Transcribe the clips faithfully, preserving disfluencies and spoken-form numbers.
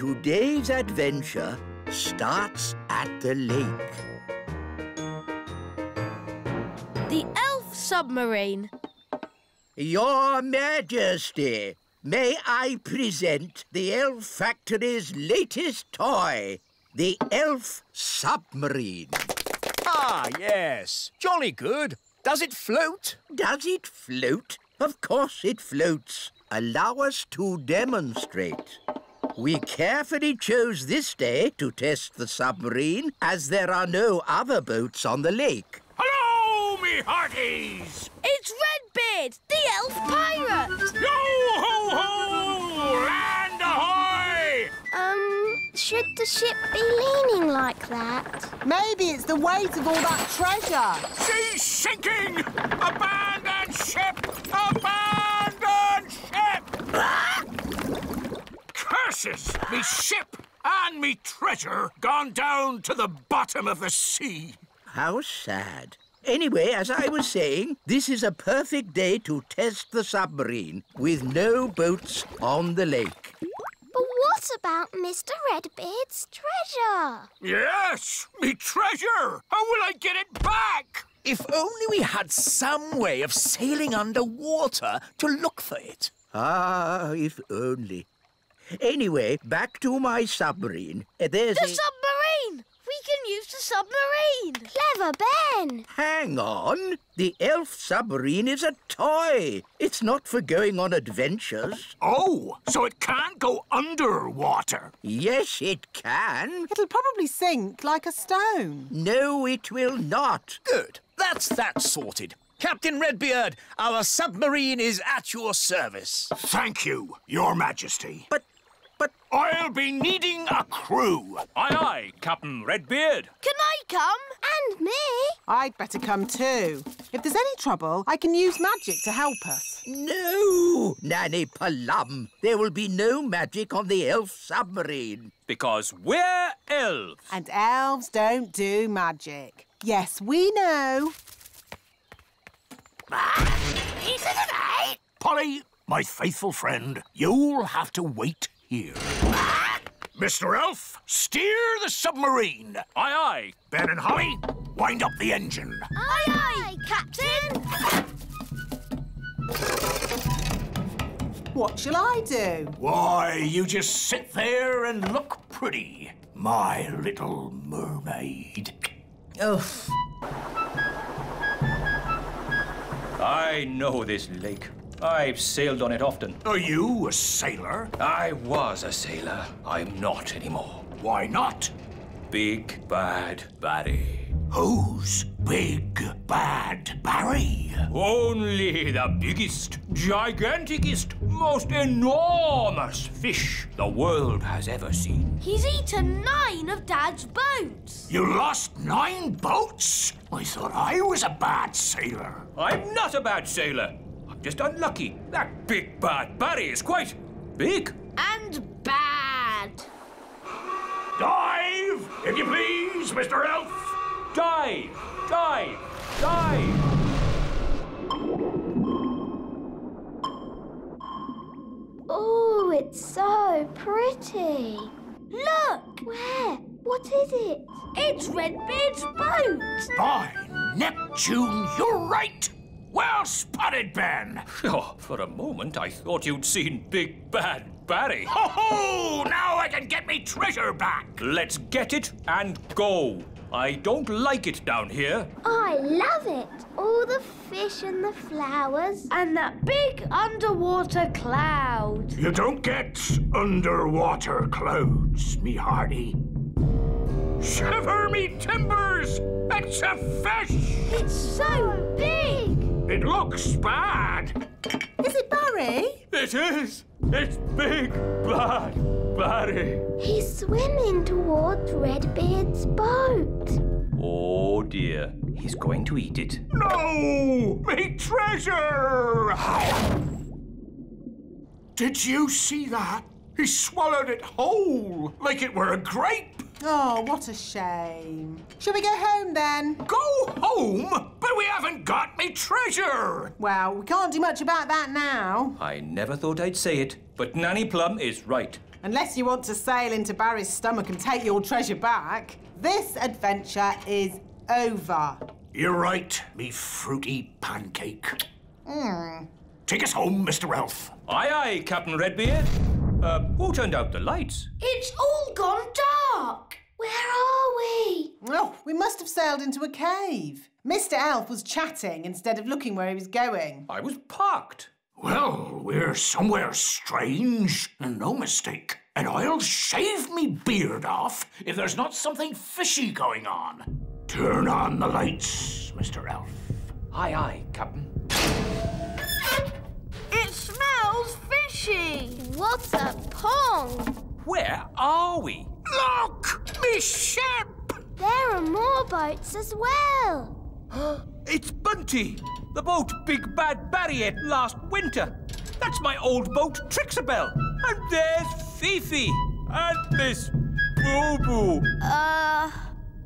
Today's adventure starts at the lake. The Elf Submarine. Your Majesty, may I present the Elf Factory's latest toy, the Elf Submarine. Ah, yes. Jolly good. Does it float? Does it float? Of course it floats. Allow us to demonstrate. We carefully chose this day to test the submarine, as there are no other boats on the lake. Hello, me hearties! It's Redbeard, the elf pirate! Yo-ho-ho! Land ahoy! Um, should the ship be leaning like that? Maybe it's the weight of all that treasure. She's sinking! Abandon ship! Abandon ship! Ah! Curses! Me ship and me treasure gone down to the bottom of the sea. How sad. Anyway, as I was saying, this is a perfect day to test the submarine with no boats on the lake. But what about Mister Redbeard's treasure? Yes, me treasure! How will I get it back? If only we had some way of sailing underwater to look for it. Ah, if only. Anyway, back to my submarine. There's the a... submarine! We can use the submarine! Clever, Ben! Hang on! The elf submarine is a toy. It's not for going on adventures. Oh, so it can't go underwater? Yes, it can. It'll probably sink like a stone. No, it will not. Good. That's that sorted. Captain Redbeard, our submarine is at your service. Thank you, Your Majesty. But... But I'll be needing a crew. Aye, aye, Captain Redbeard. Can I come? And me. I'd better come too. If there's any trouble, I can use magic to help us. No, Nanny Plum. There will be no magic on the elf submarine. Because we're elves. And elves don't do magic. Yes, we know. Is it right? Polly, my faithful friend, you'll have to wait here. Ah! Mister Elf, steer the submarine. Aye, aye. Ben and Holly, wind up the engine. Aye, aye, aye, Captain. What shall I do? Why, you just sit there and look pretty, my little mermaid. Ugh. I know this lake. I've sailed on it often. Are you a sailor? I was a sailor. I'm not anymore. Why not? Big Bad Barry. Who's Big Bad Barry? Only the biggest, giganticest, most enormous fish the world has ever seen. He's eaten nine of Dad's boats. You lost nine boats? I thought I was a bad sailor. I'm not a bad sailor. Just unlucky. That Big Bad Barry is quite big. And bad. Dive, if you please, Mister Elf. Dive, dive, dive. Oh, it's so pretty. Look. Where? What is it? It's Redbeard's boat. By Neptune, you're right. Well spotted, Ben! Oh, for a moment, I thought you'd seen Big Bad Barry. Ho-ho! Now I can get me treasure back! Let's get it and go. I don't like it down here. I love it. All the fish and the flowers. And that big underwater cloud. You don't get underwater clouds, me hearty. Shiver me timbers! It's a fish! It's so big! It looks bad. Is it Barry? It is. It's Big Bad Barry. He's swimming towards Redbeard's boat. Oh, dear. He's going to eat it. No! Me treasure! Did you see that? He swallowed it whole, like it were a grape. Oh, what a shame. Shall we go home, then? Go home? But we haven't got me treasure! Well, we can't do much about that now. I never thought I'd say it, but Nanny Plum is right. unless you want to sail into Barry's stomach and take your treasure back, this adventure is over. You're right, me fruity pancake. Mm. Take us home, Mister Elf. Aye, aye, Captain Redbeard. Uh, who turned out the lights? It's all gone dark. Where are we? Oh, we must have sailed into a cave. Mister Elf was chatting instead of looking where he was going. I was parked. Well, we're somewhere strange, and no mistake. And I'll shave me beard off if there's not something fishy going on. Turn on the lights, Mister Elf. Aye, aye, Captain. It smells fishy. What a pong. Where are we? Look! Me ship! There are more boats as well. It's Bunty! The boat Big Bad Barry ate last winter. That's my old boat, Trixiebelle. And there's Fifi. And Miss Boo Boo. Uh,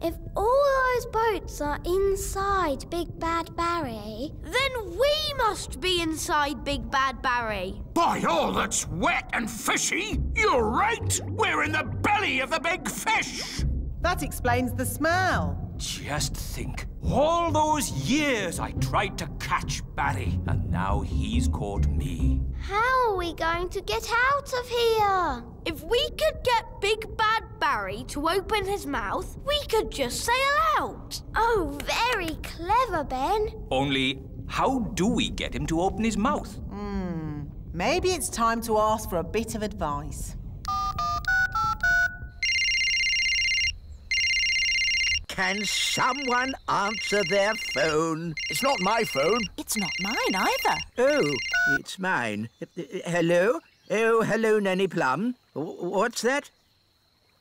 if all those boats are inside Big Bad Barry, then we must be inside Big Bad Barry. By all that's wet and fishy, you're right. We're in the belly of the big fish. That explains the smell. Just think, all those years I tried to catch Barry, and now he's caught me. How are we going to get out of here? If we could get Big Bad Barry to open his mouth, we could just sail out. Oh, very clever, Ben. Only, how do we get him to open his mouth? Hmm, maybe it's time to ask for a bit of advice. Can someone answer their phone? It's not my phone. It's not mine either. Oh, it's mine. Hello? Oh, hello, Nanny Plum. What's that?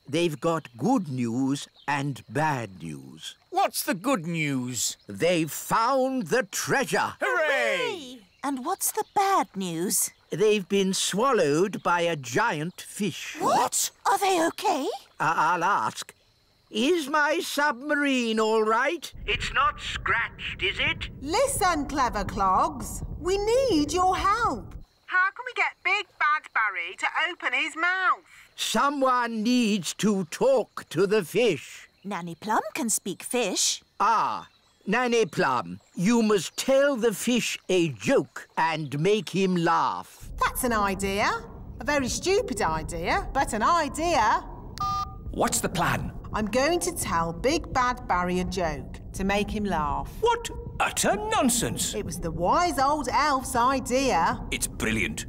They've got good news and bad news. What's the good news? They've found the treasure. Hooray! And what's the bad news? They've been swallowed by a giant fish. What? Are they okay? I I'll ask. Is my submarine all right? It's not scratched, is it? Listen, clever clogs. We need your help. How can we get Big Bad Barry to open his mouth? Someone needs to talk to the fish. Nanny Plum can speak fish. Ah, Nanny Plum, you must tell the fish a joke and make him laugh. That's an idea. A very stupid idea, but an idea. What's the plan? I'm going to tell Big Bad Barry a joke to make him laugh. What utter nonsense! It was the wise old elf's idea. It's brilliant.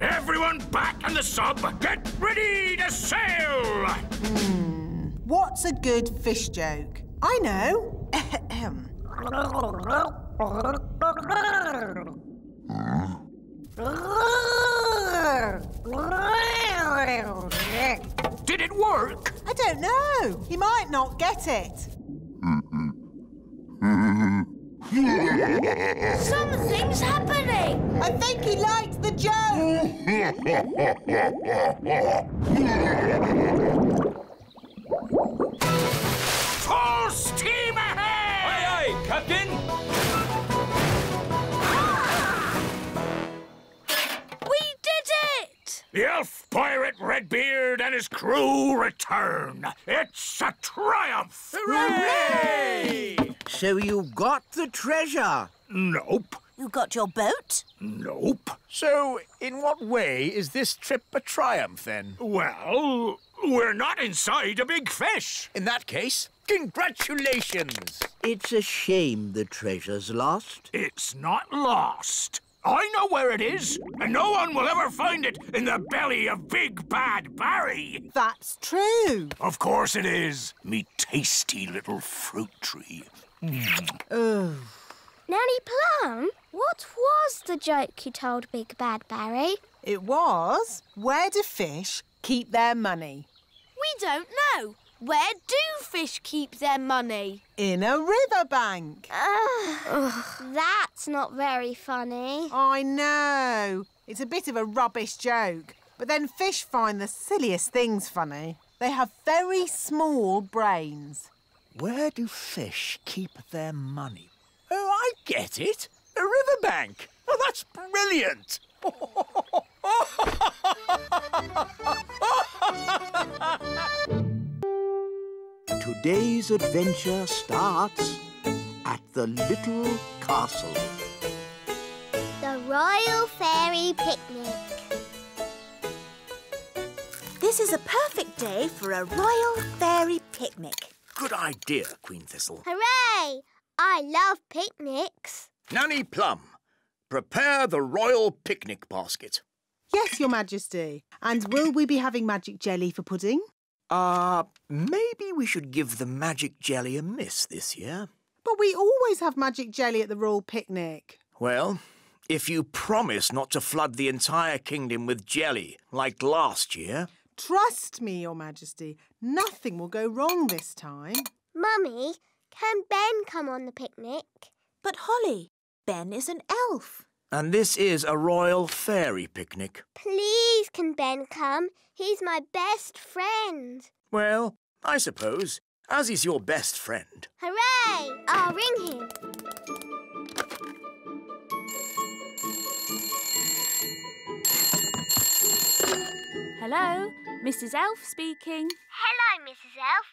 Everyone back on the sub! Get ready to sail! Hmm. What's a good fish joke? I know. Did it work? I don't know. He might not get it. Something's happening. I think he liked the joke. Full steam ahead! Aye, aye, Captain. The elf pirate Redbeard and his crew return. It's a triumph! Hooray! Hooray! So you got the treasure? Nope. You got your boat? Nope. So in what way is this trip a triumph, then? Well, we're not inside a big fish. In that case, congratulations! It's a shame the treasure's lost. It's not lost. I know where it is, and no one will ever find it in the belly of Big Bad Barry. That's true. Of course it is. Me tasty little fruit tree. Mm. Oh. Nanny Plum, what was the joke you told Big Bad Barry? It was, where do fish keep their money? We don't know. Where do fish keep their money? In a riverbank. Ugh. That's not very funny. I know. It's a bit of a rubbish joke. But then fish find the silliest things funny. They have very small brains. Where do fish keep their money? Oh, I get it. A riverbank. Oh, that's brilliant. Today's adventure starts at the Little Castle. The Royal Fairy Picnic. This is a perfect day for a Royal Fairy Picnic. Good idea, Queen Thistle. Hooray! I love picnics. Nanny Plum, prepare the Royal Picnic Basket. Yes, Your Majesty. And will we be having magic jelly for pudding? Uh, maybe we should give the magic jelly a miss this year. But we always have magic jelly at the Royal Picnic. Well, if you promise not to flood the entire kingdom with jelly, like last year... Trust me, Your Majesty, nothing will go wrong this time. Mummy, can Ben come on the picnic? But Holly, Ben is an elf. And this is a royal fairy picnic. Please can Ben come? He's my best friend. Well, I suppose, as he's your best friend. Hooray! I'll ring him. Hello, Missus Elf speaking. Hello, Missus Elf.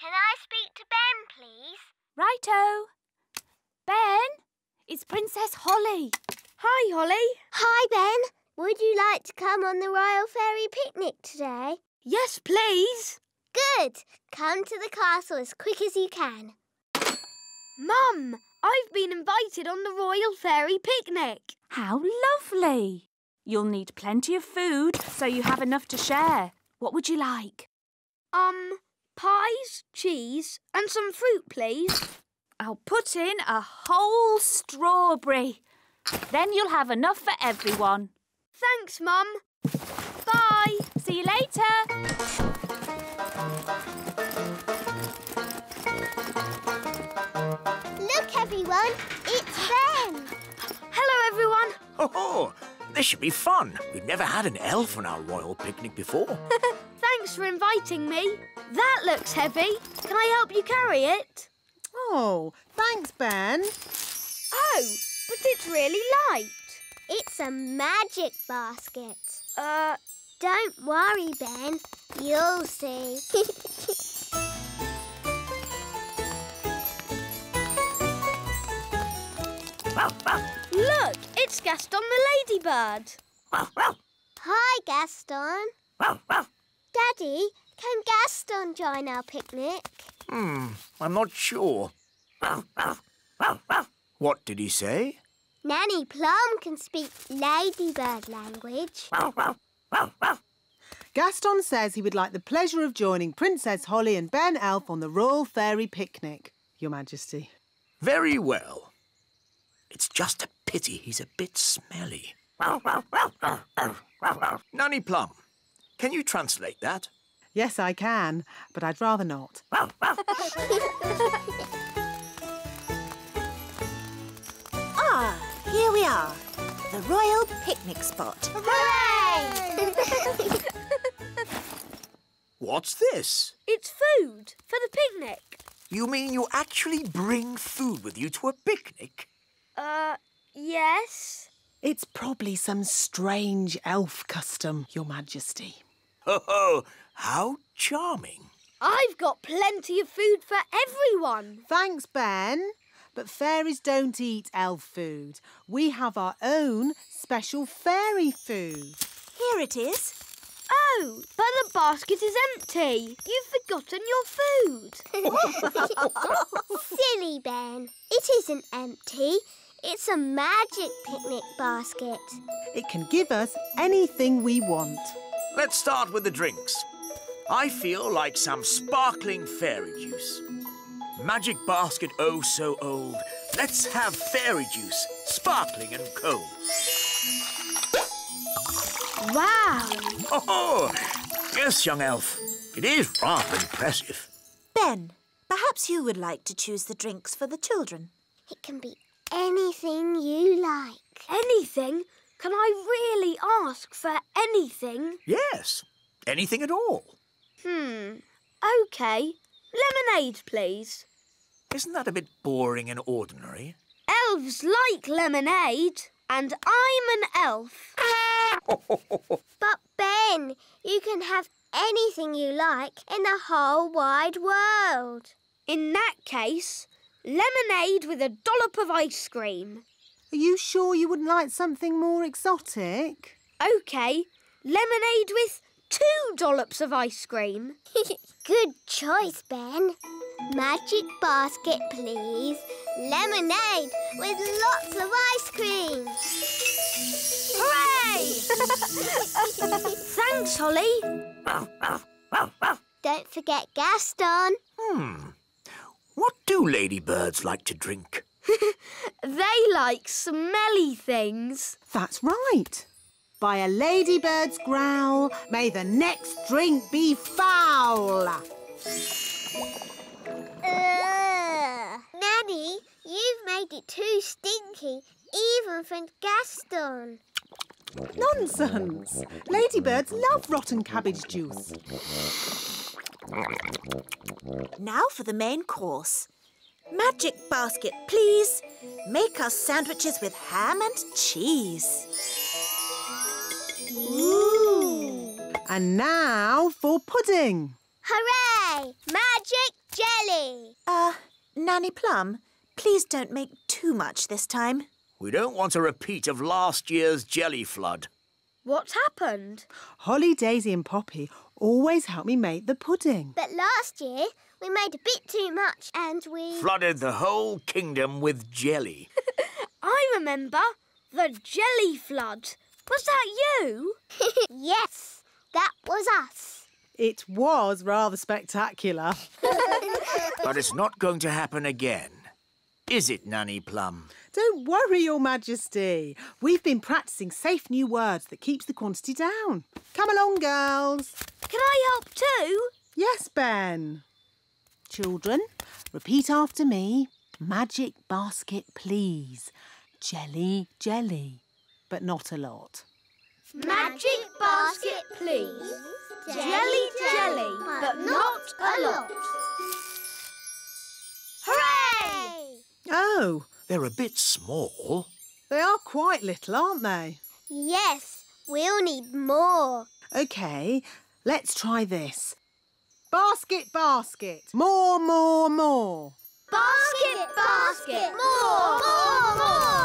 Can I speak to Ben, please? Righto. Ben, it's Princess Holly. Hi, Holly. Hi, Ben. Would you like to come on the Royal Fairy Picnic today? Yes, please. Good. Come to the castle as quick as you can. Mum, I've been invited on the Royal Fairy Picnic. How lovely. You'll need plenty of food so you have enough to share. What would you like? Um, pies, cheese and some fruit, please. I'll put in a whole strawberry. Then you'll have enough for everyone. Thanks, Mum. Bye. See you later. Look, everyone. It's Ben. Hello, everyone. Ho ho! This should be fun. We've never had an elf on our royal picnic before. Thanks for inviting me. That looks heavy. Can I help you carry it? Oh, thanks, Ben. Oh, but it's really light. It's a magic basket. Uh, don't worry, Ben. You'll see. Look, it's Gaston the ladybird. Hi, Gaston. Daddy, can Gaston join our picnic? Hmm, I'm not sure. What did he say? Nanny Plum can speak ladybird language. Gaston says he would like the pleasure of joining Princess Holly and Ben Elf on the Royal Fairy Picnic, Your Majesty. Very well. It's just a pity he's a bit smelly. Nanny Plum, can you translate that? Yes, I can, but I'd rather not. Ah! Here we are, the Royal Picnic Spot. Hooray! What's this? It's food for the picnic. You mean you actually bring food with you to a picnic? Uh, yes. It's probably some strange elf custom, Your Majesty. Ho ho! How charming. I've got plenty of food for everyone. Thanks, Ben. But fairies don't eat elf food. We have our own special fairy food. Here it is. Oh, but the basket is empty. You've forgotten your food. Silly Ben. It isn't empty. It's a magic picnic basket. It can give us anything we want. Let's start with the drinks. I feel like some sparkling fairy juice. Magic basket oh so old. Let's have fairy juice, sparkling and cold. Wow! Oh, yes, young elf. It is rather impressive. Ben, perhaps you would like to choose the drinks for the children. It can be anything you like. Anything? Can I really ask for anything? Yes, anything at all. Hmm, OK. Lemonade, please. Isn't that a bit boring and ordinary? Elves like lemonade, and I'm an elf. But Ben, you can have anything you like in the whole wide world. In that case, lemonade with a dollop of ice cream. Are you sure you wouldn't like something more exotic? OK, lemonade with two dollops of ice cream. Good choice, Ben. Magic basket, please. Lemonade with lots of ice cream. Hooray! Thanks, Holly. Don't forget Gaston. Hmm. What do ladybirds like to drink? They like smelly things. That's right. By a ladybird's growl, may the next drink be foul. Uh, Nanny, you've made it too stinky, even for Gaston. Nonsense! Ladybirds love rotten cabbage juice. Now for the main course. Magic basket, please. Make us sandwiches with ham and cheese. Ooh. And now for pudding. Hooray! Magic jelly! Uh, Nanny Plum, please don't make too much this time. We don't want a repeat of last year's jelly flood. What happened? Holly, Daisy and Poppy always help me make the pudding. But last year we made a bit too much and we... flooded the whole kingdom with jelly. I remember the jelly flood. Was that you? Yes, that was us. It was rather spectacular. But it's not going to happen again. Is it, Nanny Plum? Don't worry, Your Majesty. We've been practising safe new words that keeps the quantity down. Come along, girls. Can I help too? Yes, Ben. Children, repeat after me. Magic basket, please. Jelly, jelly. But not a lot. Magic basket, please. Jelly, jelly, jelly, but not a lot. Hooray! Oh, they're a bit small. They are quite little, aren't they? Yes, we'll need more. OK, let's try this. Basket, basket, more, more, more. Basket, basket, more, more, more.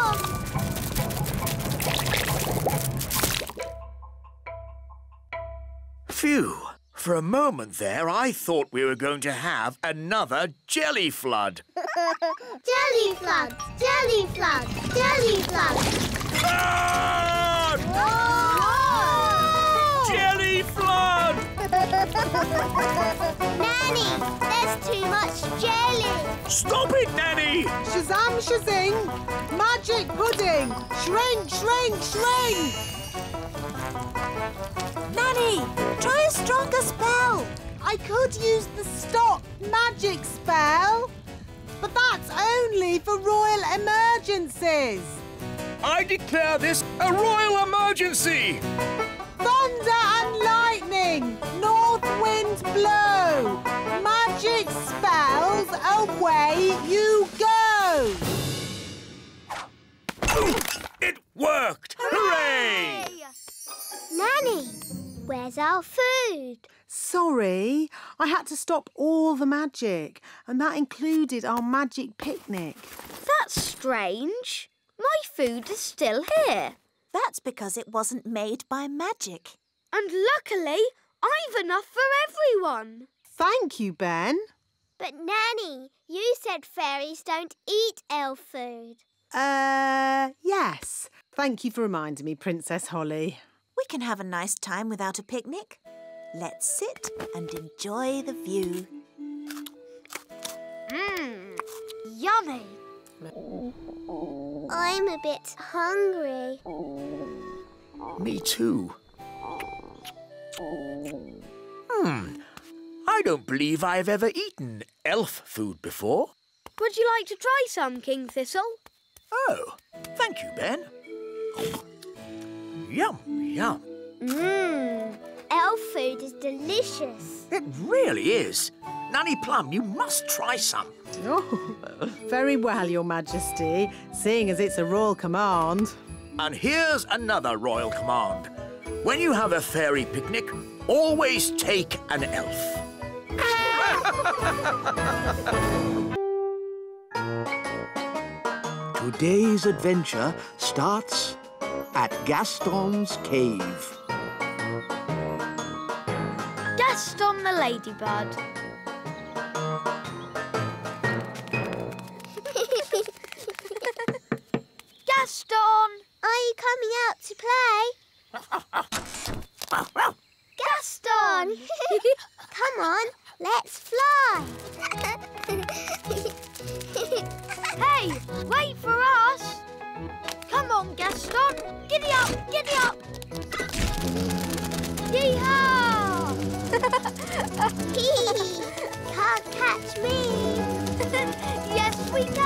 Phew! For a moment there, I thought we were going to have another jelly flood. Jelly flood! Jelly flood! Jelly flood! Flood! Oh! Jelly flood! Nanny, there's too much jelly. Stop it, Nanny! Shazam, shazing! Magic pudding! Shrink, shrink, shrink! Nanny, try a stronger spell. I could use the stop magic spell, but that's only for royal emergencies. I declare this a royal emergency. Thunder and lightning, north wind blow. Magic spells, away you go. It worked! Hooray! Nanny, where's our food? Sorry, I had to stop all the magic, and that included our magic picnic. That's strange. My food is still here. That's because it wasn't made by magic. And luckily, I've enough for everyone. Thank you, Ben. But Nanny, you said fairies don't eat elf food. Uh, yes. Thank you for reminding me, Princess Holly. We can have a nice time without a picnic. Let's sit and enjoy the view. Mmm, yummy. I'm a bit hungry. Me too. Hmm, I don't believe I've ever eaten elf food before. Would you like to try some, King Thistle? Oh, thank you, Ben. Yum, yum. Mmm, elf food is delicious. It really is. Nanny Plum, you must try some. Oh, very well, Your Majesty, seeing as it's a royal command. And here's another royal command. When you have a fairy picnic, always take an elf. Today's adventure starts at Gaston's cave. Gaston the ladybird. Gaston! Are you coming out to play? Gaston! Come on, let's fly! Hey, wait for us! Come on, Gaston! Giddy up, giddy up! Yee-haw! Can't catch me! Yes, we can!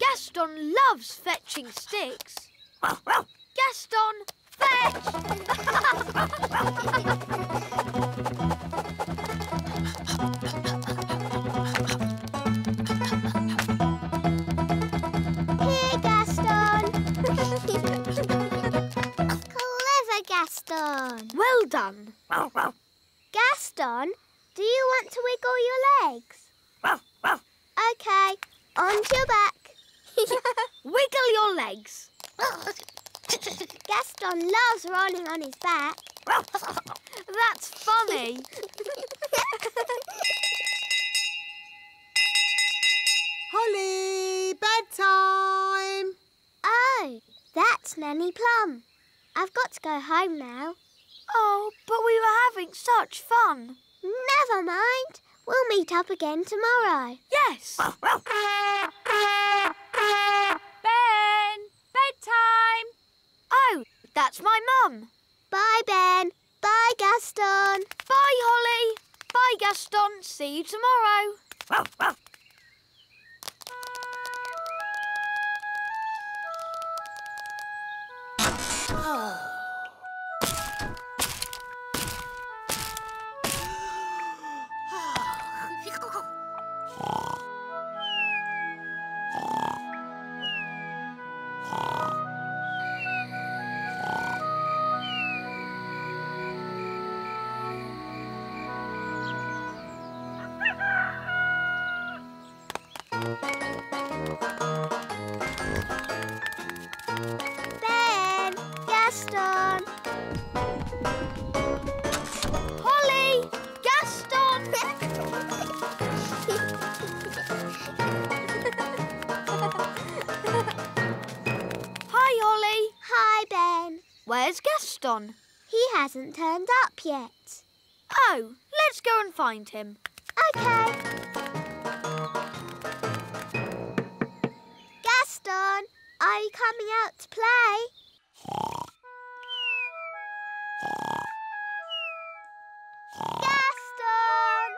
Gaston loves fetching sticks. Gaston, fetch! Here, Gaston. Clever, Gaston. Well done. Gaston, do you want to wiggle your legs? OK, onto your back. Wiggle your legs. Gaston loves rolling on his back. That's funny. Holly, bedtime. Oh, that's Nanny Plum. I've got to go home now. Oh, but we were having such fun. Never mind. We'll meet up again tomorrow. Yes. Ben, bedtime. Oh, that's my mum. Bye, Ben. Bye, Gaston. Bye, Holly. Bye, Gaston. See you tomorrow. Oh. He hasn't turned up yet. Oh, let's go and find him. OK. Gaston, are you coming out to play? Gaston!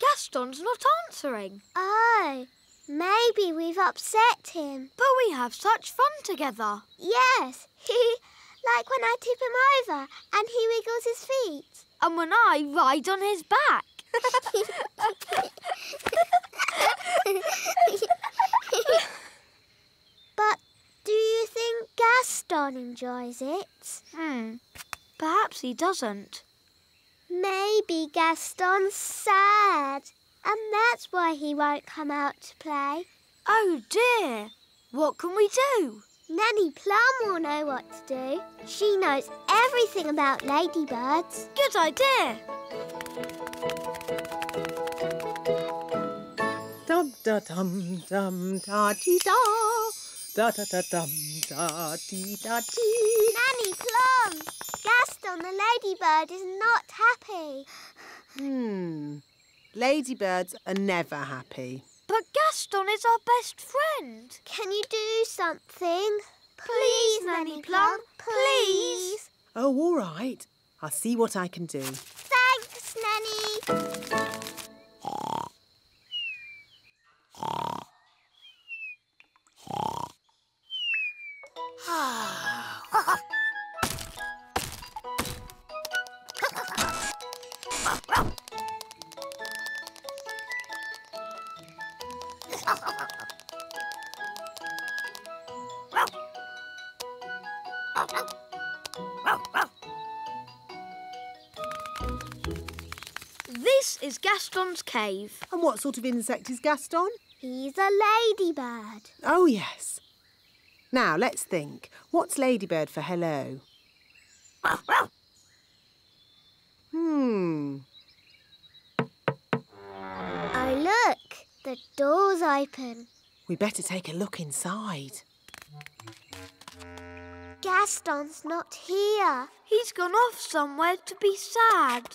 Gaston's not answering. Oh. Maybe we've upset him. But we have such fun together. Yes. Like when I tip him over and he wiggles his feet. And when I ride on his back. But do you think Gaston enjoys it? Hmm. Perhaps he doesn't. Maybe Gaston's sad. And that's why he won't come out to play. Oh, dear. What can we do? Nanny Plum will know what to do. She knows everything about ladybirds. Good idea. Dum-da-dum-dum-da-dee-da. Da-da-da-dum-da-dee-da-dee. Nanny Plum, Gaston the ladybird is not happy. Hmm. Ladybirds are never happy. But Gaston is our best friend. Can you do something? Please, please Nanny Plum, please. Oh, all right. I'll see what I can do. Thanks, Nanny. This is Gaston's cave. And what sort of insect is Gaston? He's a ladybird. Oh, yes. Now, let's think. What's ladybird for hello? Hmm. Oh, look. The door's open. We better take a look inside. Gaston's not here. He's gone off somewhere to be sad.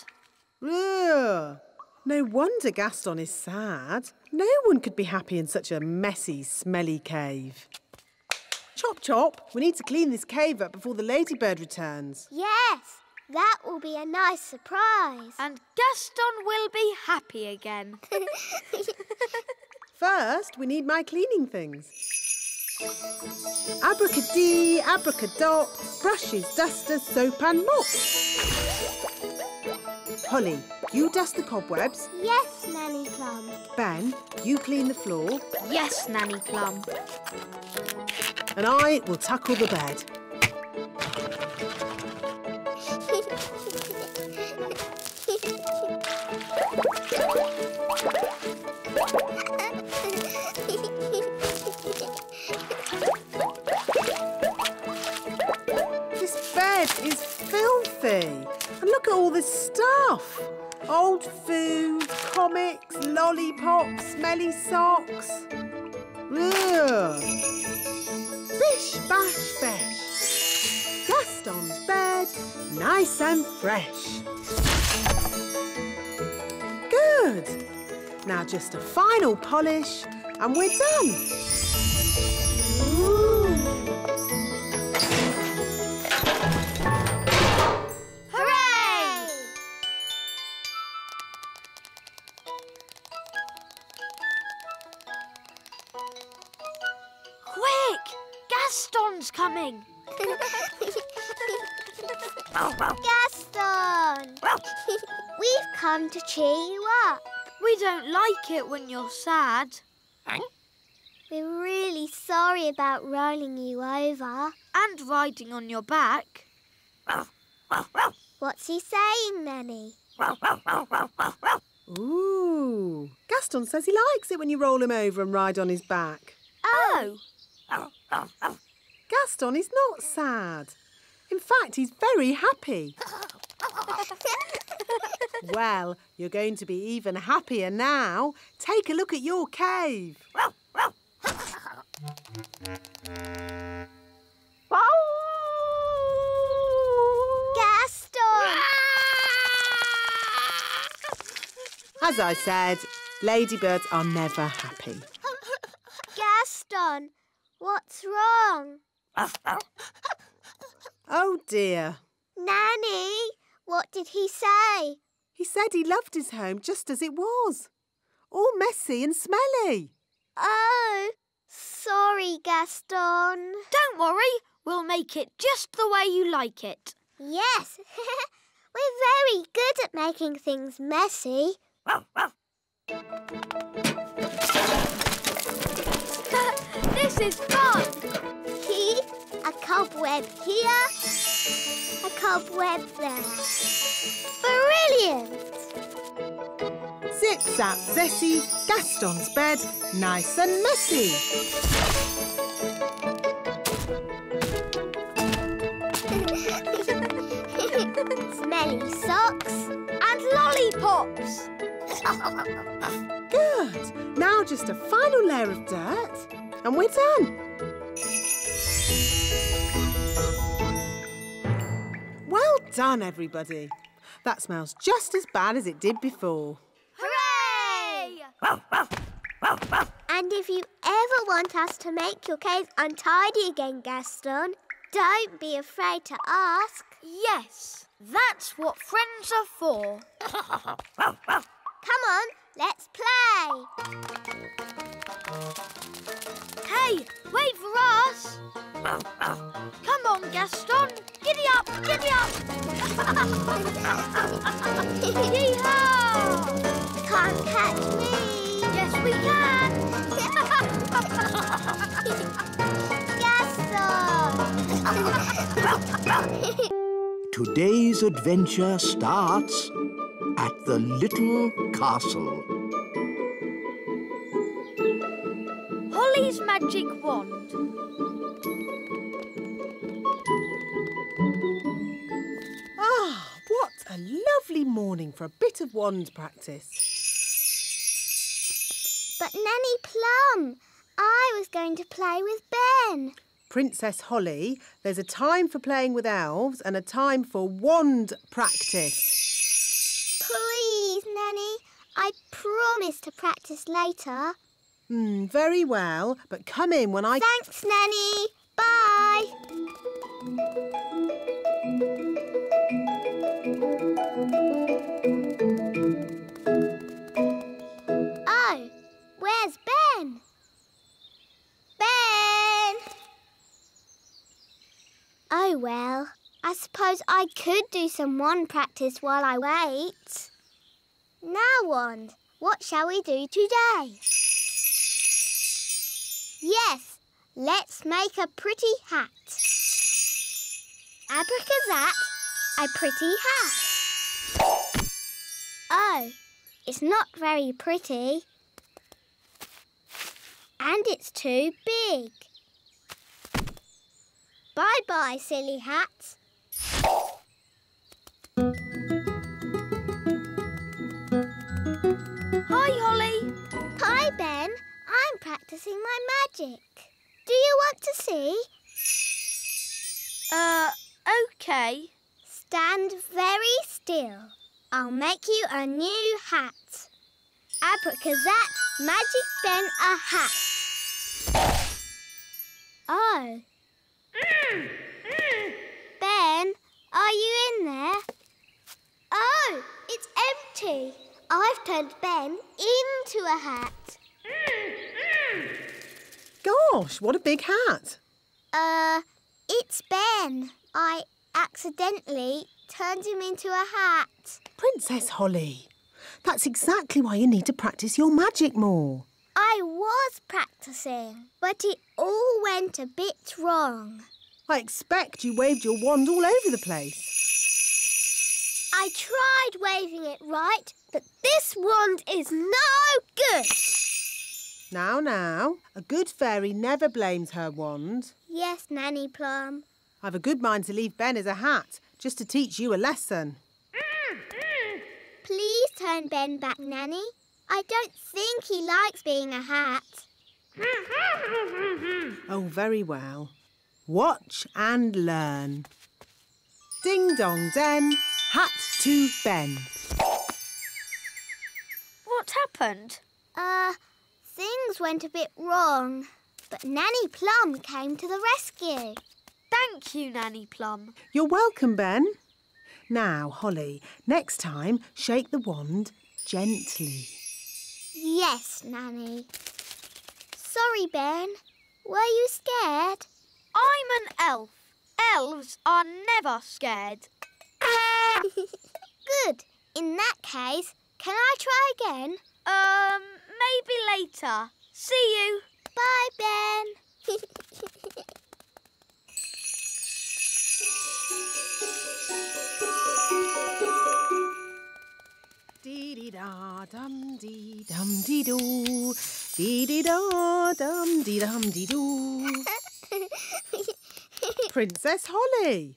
Ugh. No wonder Gaston is sad. No one could be happy in such a messy, smelly cave. Chop, chop. We need to clean this cave up before the ladybird returns. Yes, that will be a nice surprise. And Gaston will be happy again. First, we need my cleaning things. Abracadee, abracadop, brushes, dusters, soap and mops. Holly, you dust the cobwebs. Yes, Nanny Plum. Ben, you clean the floor. Yes, Nanny Plum. And I will tackle the bed. This bed is filthy. And look at all this stuff. Old food, comics, lollipops, smelly socks. Ugh. Bish, bash, besh. Gaston's bed, nice and fresh. Good. Now just a final polish and we're done. Ooh. Coming. Gaston! We've come to cheer you up. We don't like it when you're sad. We're really sorry about rolling you over. And riding on your back. What's he saying, Nanny? Ooh. Gaston says he likes it when you roll him over and ride on his back. Oh! Gaston is not sad. In fact, he's very happy. Well, you're going to be even happier now. Take a look at your cave. Gaston! As I said, ladybirds are never happy. Gaston, what's wrong? Oh, dear. Nanny, what did he say? He said he loved his home just as it was. All messy and smelly. Oh, sorry, Gaston. Don't worry. We'll make it just the way you like it. Yes. We're very good at making things messy. This is fun. A cobweb here, a cobweb there. Brilliant! Zip, zap, zessie, Gaston's bed, nice and messy. Smelly socks and lollipops. Good. Now just a final layer of dirt and we're done. Well done, everybody. That smells just as bad as it did before. Hooray! And if you ever want us to make your cave untidy again, Gaston, don't be afraid to ask. Yes, that's what friends are for. Come on, let's play. Hey, wait for us! Come on, Gaston! Giddy up, giddy up! Yee-haw! Can't catch me! Yes, we can! Today's adventure starts at the little castle. Holly's magic wand. Ah, what a lovely morning for a bit of wand practice. But Nanny Plum, I was going to play with Ben. Princess Holly, there's a time for playing with elves and a time for wand practice. Please, Nanny. I promise to practice later. Mm, very well, but come in when I... Thanks, Nanny. Bye. Oh, where's Ben? Ben! Oh, well, I suppose I could do some wand practice while I wait. Now, wand, what shall we do today? Yes, let's make a pretty hat. Abracazat, a pretty hat. Oh, it's not very pretty. And it's too big. Bye-bye, silly hat. Hi, Holly. Hi, Ben. I'm practicing my magic. Do you want to see? Uh, OK. Stand very still. I'll make you a new hat. Abracazat, magic Ben a hat. Oh. Mm, mm. Ben, are you in there? Oh, it's empty. I've turned Ben into a hat. Mm, mm. Gosh, what a big hat. Uh, it's Ben. I accidentally turned him into a hat. Princess Holly, that's exactly why you need to practice your magic more. I was practising, but it all went a bit wrong. I expect you waved your wand all over the place. I tried waving it right, but this wand is no good. Now, now, a good fairy never blames her wand. Yes, Nanny Plum. I've a good mind to leave Ben as a hat, just to teach you a lesson. Mm, mm. Please turn Ben back, Nanny. I don't think he likes being a hat. Oh, very well. Watch and learn. Ding dong den, hat to Ben. What happened? Uh, things went a bit wrong, but Nanny Plum came to the rescue. Thank you, Nanny Plum. You're welcome, Ben. Now, Holly, next time, shake the wand gently. Yes, Nanny. Sorry, Ben. Were you scared? I'm an elf. Elves are never scared. Good. In that case, can I try again? Um, maybe later. See you. Bye, Ben. Dee-dee-da, dum-dee, dum-dee-doo. Dee-dee-da, dum-dee, dum-dee-doo. Princess Holly,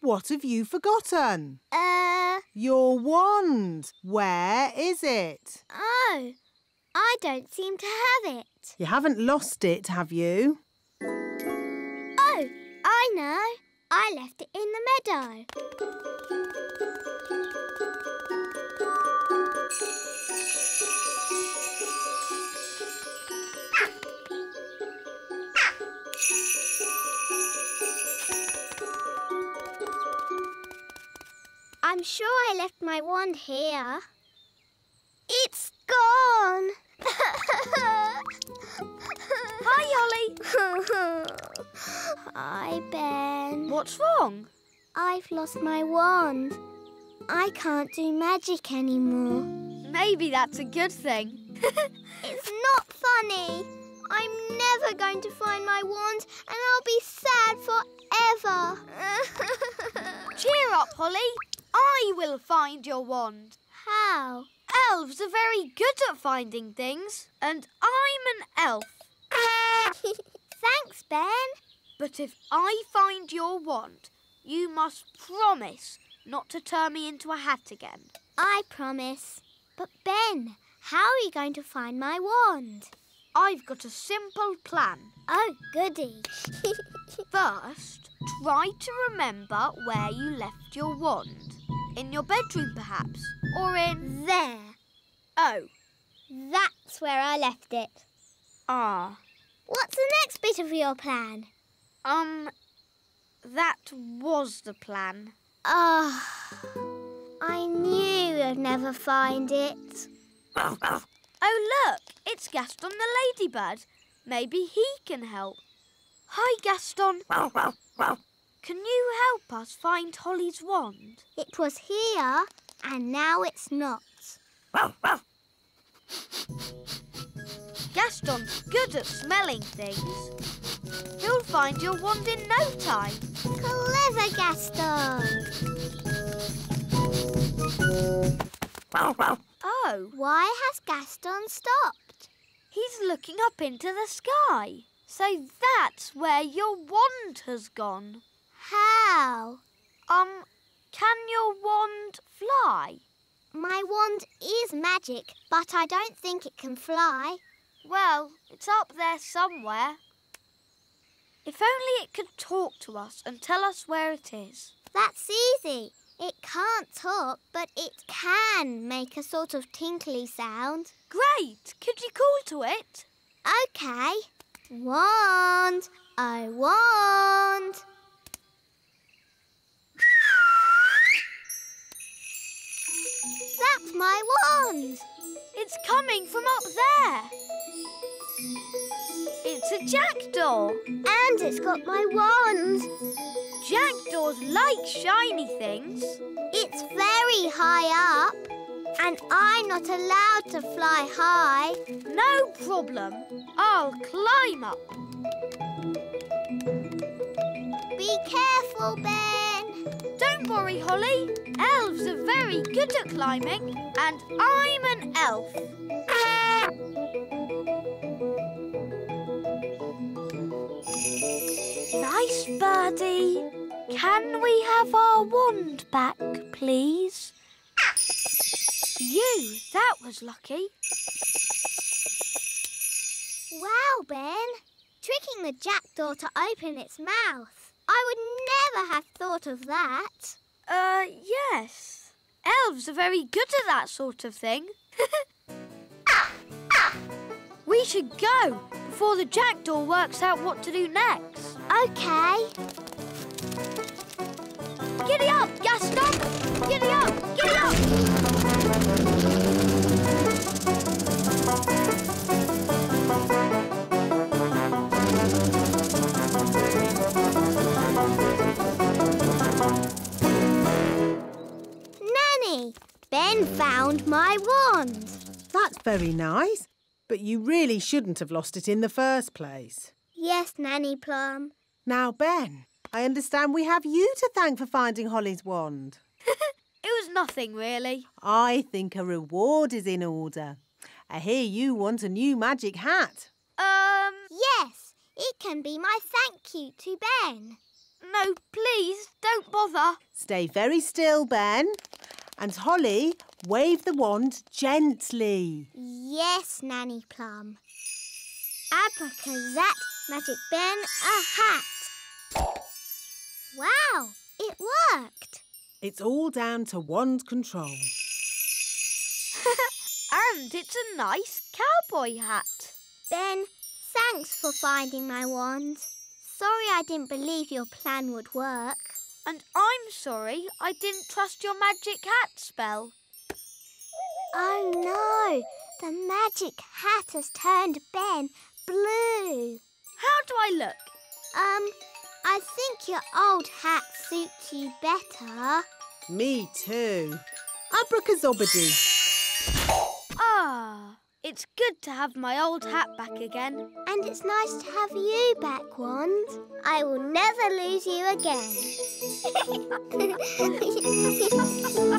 what have you forgotten? Uh... Your wand. Where is it? Oh, I don't seem to have it. You haven't lost it, have you? Oh, I know. I left it in the meadow. I'm sure I left my wand here. It's gone! Hi, Holly. Hi, Ben. What's wrong? I've lost my wand. I can't do magic anymore. Maybe that's a good thing. It's not funny. I'm never going to find my wand and I'll be sad forever. Cheer up, Holly. I will find your wand. How? Elves are very good at finding things, and I'm an elf. Thanks, Ben. But if I find your wand, you must promise not to turn me into a hat again. I promise. But, Ben, how are you going to find my wand? I've got a simple plan. Oh, goody. First, try to remember where you left your wand. In your bedroom, perhaps, or in... There. Oh. That's where I left it. Ah. What's the next bit of your plan? Um, that was the plan. Ah. Oh, I knew you'd never find it. Oh, look, it's Gaston the ladybird. Maybe he can help. Hi, Gaston. Can you help us find Holly's wand? It was here, and now it's not. Gaston's good at smelling things. He'll find your wand in no time. Clever, Gaston. Oh. Why has Gaston stopped? He's looking up into the sky. So that's where your wand has gone. How? Um, can your wand fly? My wand is magic, but I don't think it can fly. Well, it's up there somewhere. If only it could talk to us and tell us where it is. That's easy. It can't talk, but it can make a sort of tinkly sound. Great! Could you call to it? OK. Wand! I wand! That's my wand! It's coming from up there. It's a jackdaw. And it's got my wand. Jackdaws like shiny things. It's very high up. And I'm not allowed to fly high. No problem. I'll climb up. Be careful, Ben. Don't worry, Holly. Elves are very good at climbing, and I'm an elf. Nice birdie. Can we have our wand back, please? You, that was lucky. Wow, Ben. Tricking the jackdaw to open its mouth. I would never have thought of that. Uh, yes. Elves are very good at that sort of thing. ah, ah. We should go before the jackdaw works out what to do next. OK. Giddy up, Gaston! Giddy up! Giddy up! Nanny, Ben found my wand. That's very nice, but you really shouldn't have lost it in the first place. Yes, Nanny Plum. Now, Ben, I understand we have you to thank for finding Holly's wand. It was nothing, really. I think a reward is in order. I hear you want a new magic hat. Um... Yes, it can be my thank you to Ben. No, please, don't bother. Stay very still, Ben. And Holly, wave the wand gently. Yes, Nanny Plum. Abracazat, magic Ben, a hat. Wow, it worked. It's all down to wand control. And it's a nice cowboy hat. Ben, thanks for finding my wand. Sorry I didn't believe your plan would work. And I'm sorry I didn't trust your magic hat spell. Oh, no. The magic hat has turned Ben blue. How do I look? Um... I think your old hat suits you better. Me too. Abracazobbity. Ah, oh, It's good to have my old hat back again. And it's nice to have you back, Wand. I will never lose you again.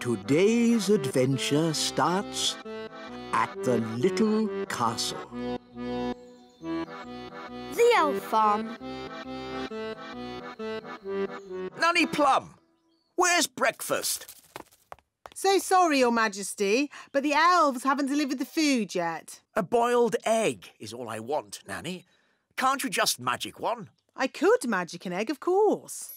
Today's adventure starts at the little castle. The elf farm. Nanny Plum, where's breakfast? So sorry, Your Majesty, but the elves haven't delivered the food yet. A boiled egg is all I want, Nanny. Can't you just magic one? I could magic an egg, of course.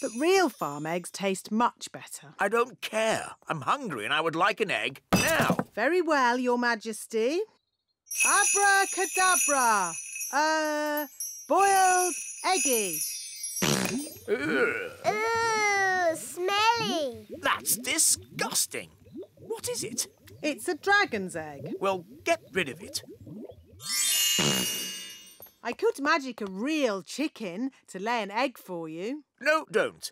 But real farm eggs taste much better. I don't care. I'm hungry and I would like an egg now. Very well, Your Majesty. Abracadabra. Uh, boiled eggy. Ooh, smelly. That's disgusting. What is it? It's a dragon's egg. Well, get rid of it. I could magic a real chicken to lay an egg for you. No, don't.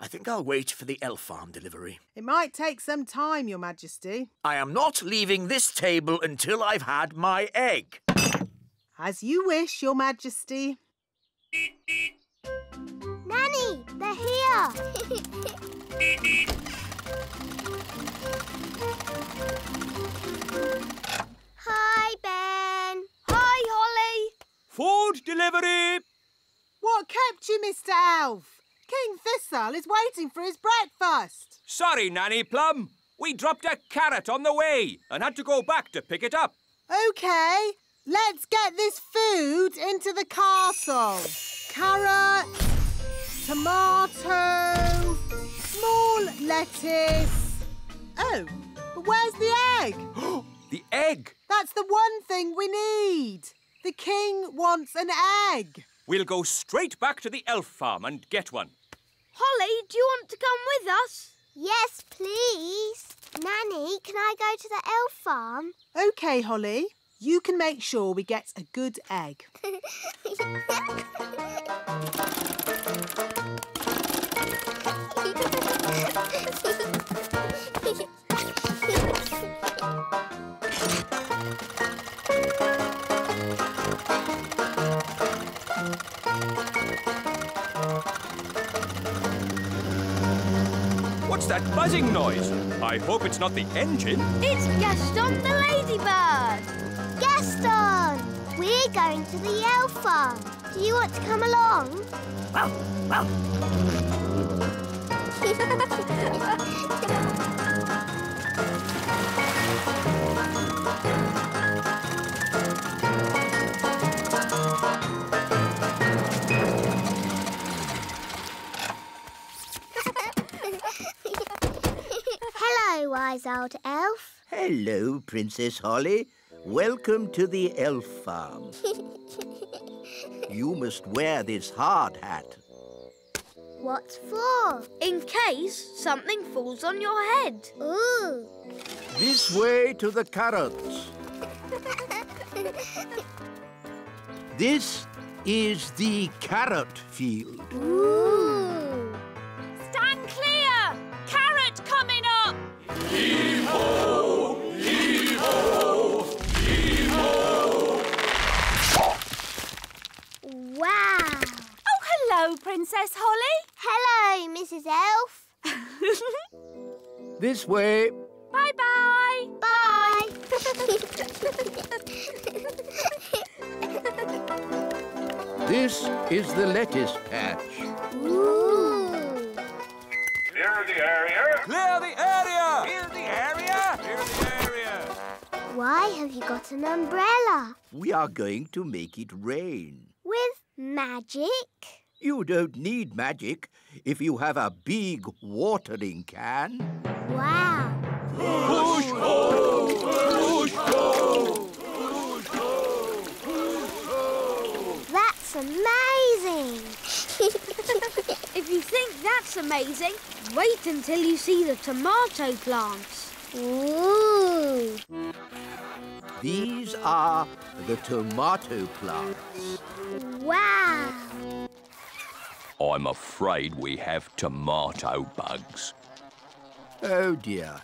I think I'll wait for the elf farm delivery. It might take some time, Your Majesty. I am not leaving this table until I've had my egg. As you wish, Your Majesty. Nanny, they're here! Hi, Ben. Hi, Holly. Food delivery. What kept you, Mister Elf? King Thistle is waiting for his breakfast. Sorry, Nanny Plum. We dropped a carrot on the way and had to go back to pick it up. OK, let's get this food into the castle. Carrot, tomato, small lettuce. Oh, but where's the egg? The egg! That's the one thing we need. The king wants an egg. We'll go straight back to the elf farm and get one. Holly, do you want to come with us? Yes, please. Nanny, can I go to the elf farm? OK, Holly. You can make sure we get a good egg. What's that buzzing noise? I hope it's not the engine. It's Gaston the ladybird. Gaston! We're going to the elf farm. Do you want to come along? Hello, wise old elf. Hello, Princess Holly. Welcome to the elf farm. You must wear this hard hat. What for? In case something falls on your head. Ooh. This way to the carrots. This is the carrot field. Ooh. Stand clear! Carrot coming up! Hee-ho! Hee-ho! Wow! Oh, hello, Princess Holly. Hello, Missus Elf. This way. Bye-bye. Bye. Bye. This is the lettuce patch. Ooh. Clear the area. Clear the area. Clear the area. Clear the area. Why have you got an umbrella? We are going to make it rain. With magic? You don't need magic if you have a big watering can. Wow. Push ho! Push ho! Push ho! Push ho! That's amazing. If you think that's amazing, wait until you see the tomato plants. Ooh. These are the tomato plants. Wow! I'm afraid we have tomato bugs. Oh, dear.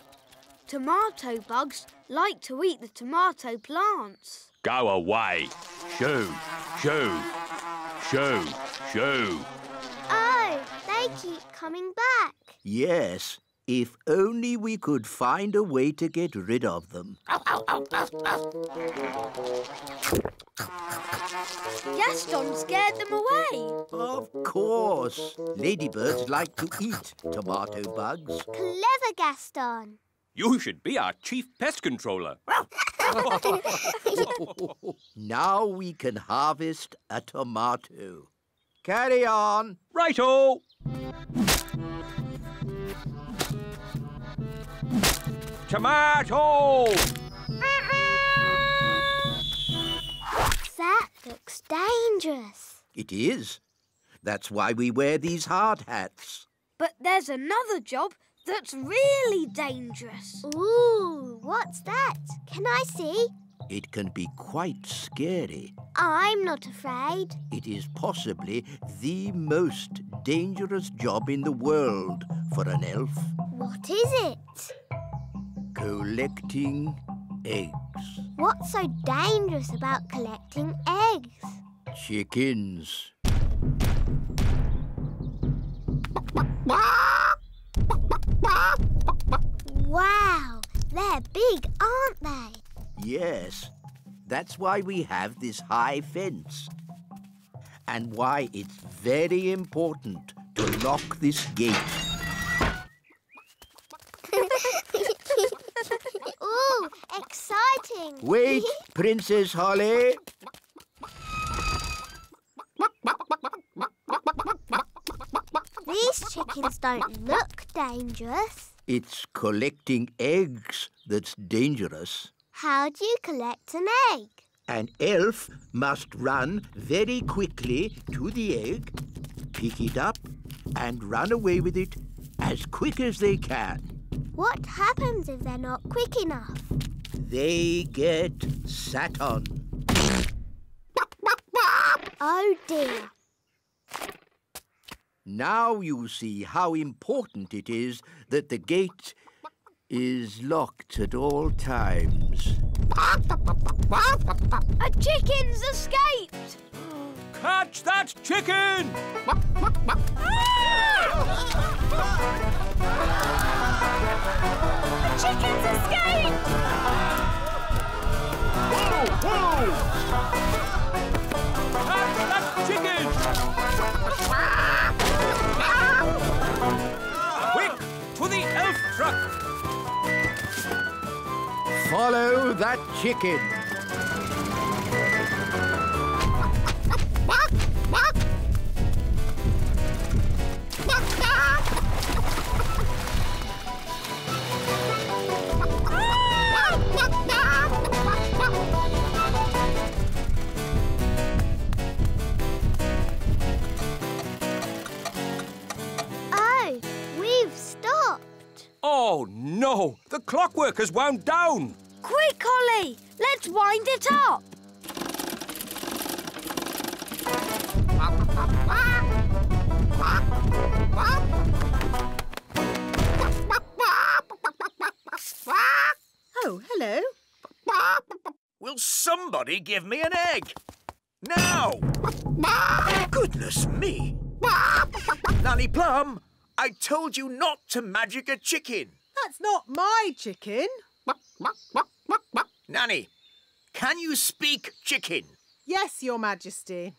Tomato bugs like to eat the tomato plants. Go away. Shoo, shoo, shoo, shoo. Oh, they keep coming back. Yes, if only we could find a way to get rid of them. Gaston scared them away. Of course. Ladybirds like to eat tomato bugs. Clever, Gaston. You should be our chief pest controller. Now we can harvest a tomato. Carry on. Right-o. Tomato! That looks dangerous. It is. That's why we wear these hard hats. But there's another job that's really dangerous. Ooh, what's that? Can I see? It can be quite scary. I'm not afraid. It is possibly the most dangerous job in the world for an elf. What is it? Collecting eggs. What's so dangerous about collecting eggs? Chickens. Wow, they're big, aren't they? Yes, that's why we have this high fence. And why it's very important to lock this gate. Ooh, exciting! Wait, Princess Holly! These chickens don't look dangerous. It's collecting eggs that's dangerous. How do you collect an egg? An elf must run very quickly to the egg, pick it up, and run away with it as quick as they can. What happens if they're not quick enough? They get sat on. Oh dear. Now you see how important it is that the gate is locked at all times. A chicken's escaped! Catch that chicken! The chicken's escaped! Whoa, whoa! Catch that chicken! Quick, to the elf truck! Follow that chicken! Oh, we've stopped. Oh, no. The clockwork has wound down. Quick, Holly. Let's wind it up. Oh, hello. Will somebody give me an egg? Now! Goodness me! Nanny Plum, I told you not to magic a chicken. That's not my chicken. Nanny, can you speak chicken? Yes, Your Majesty.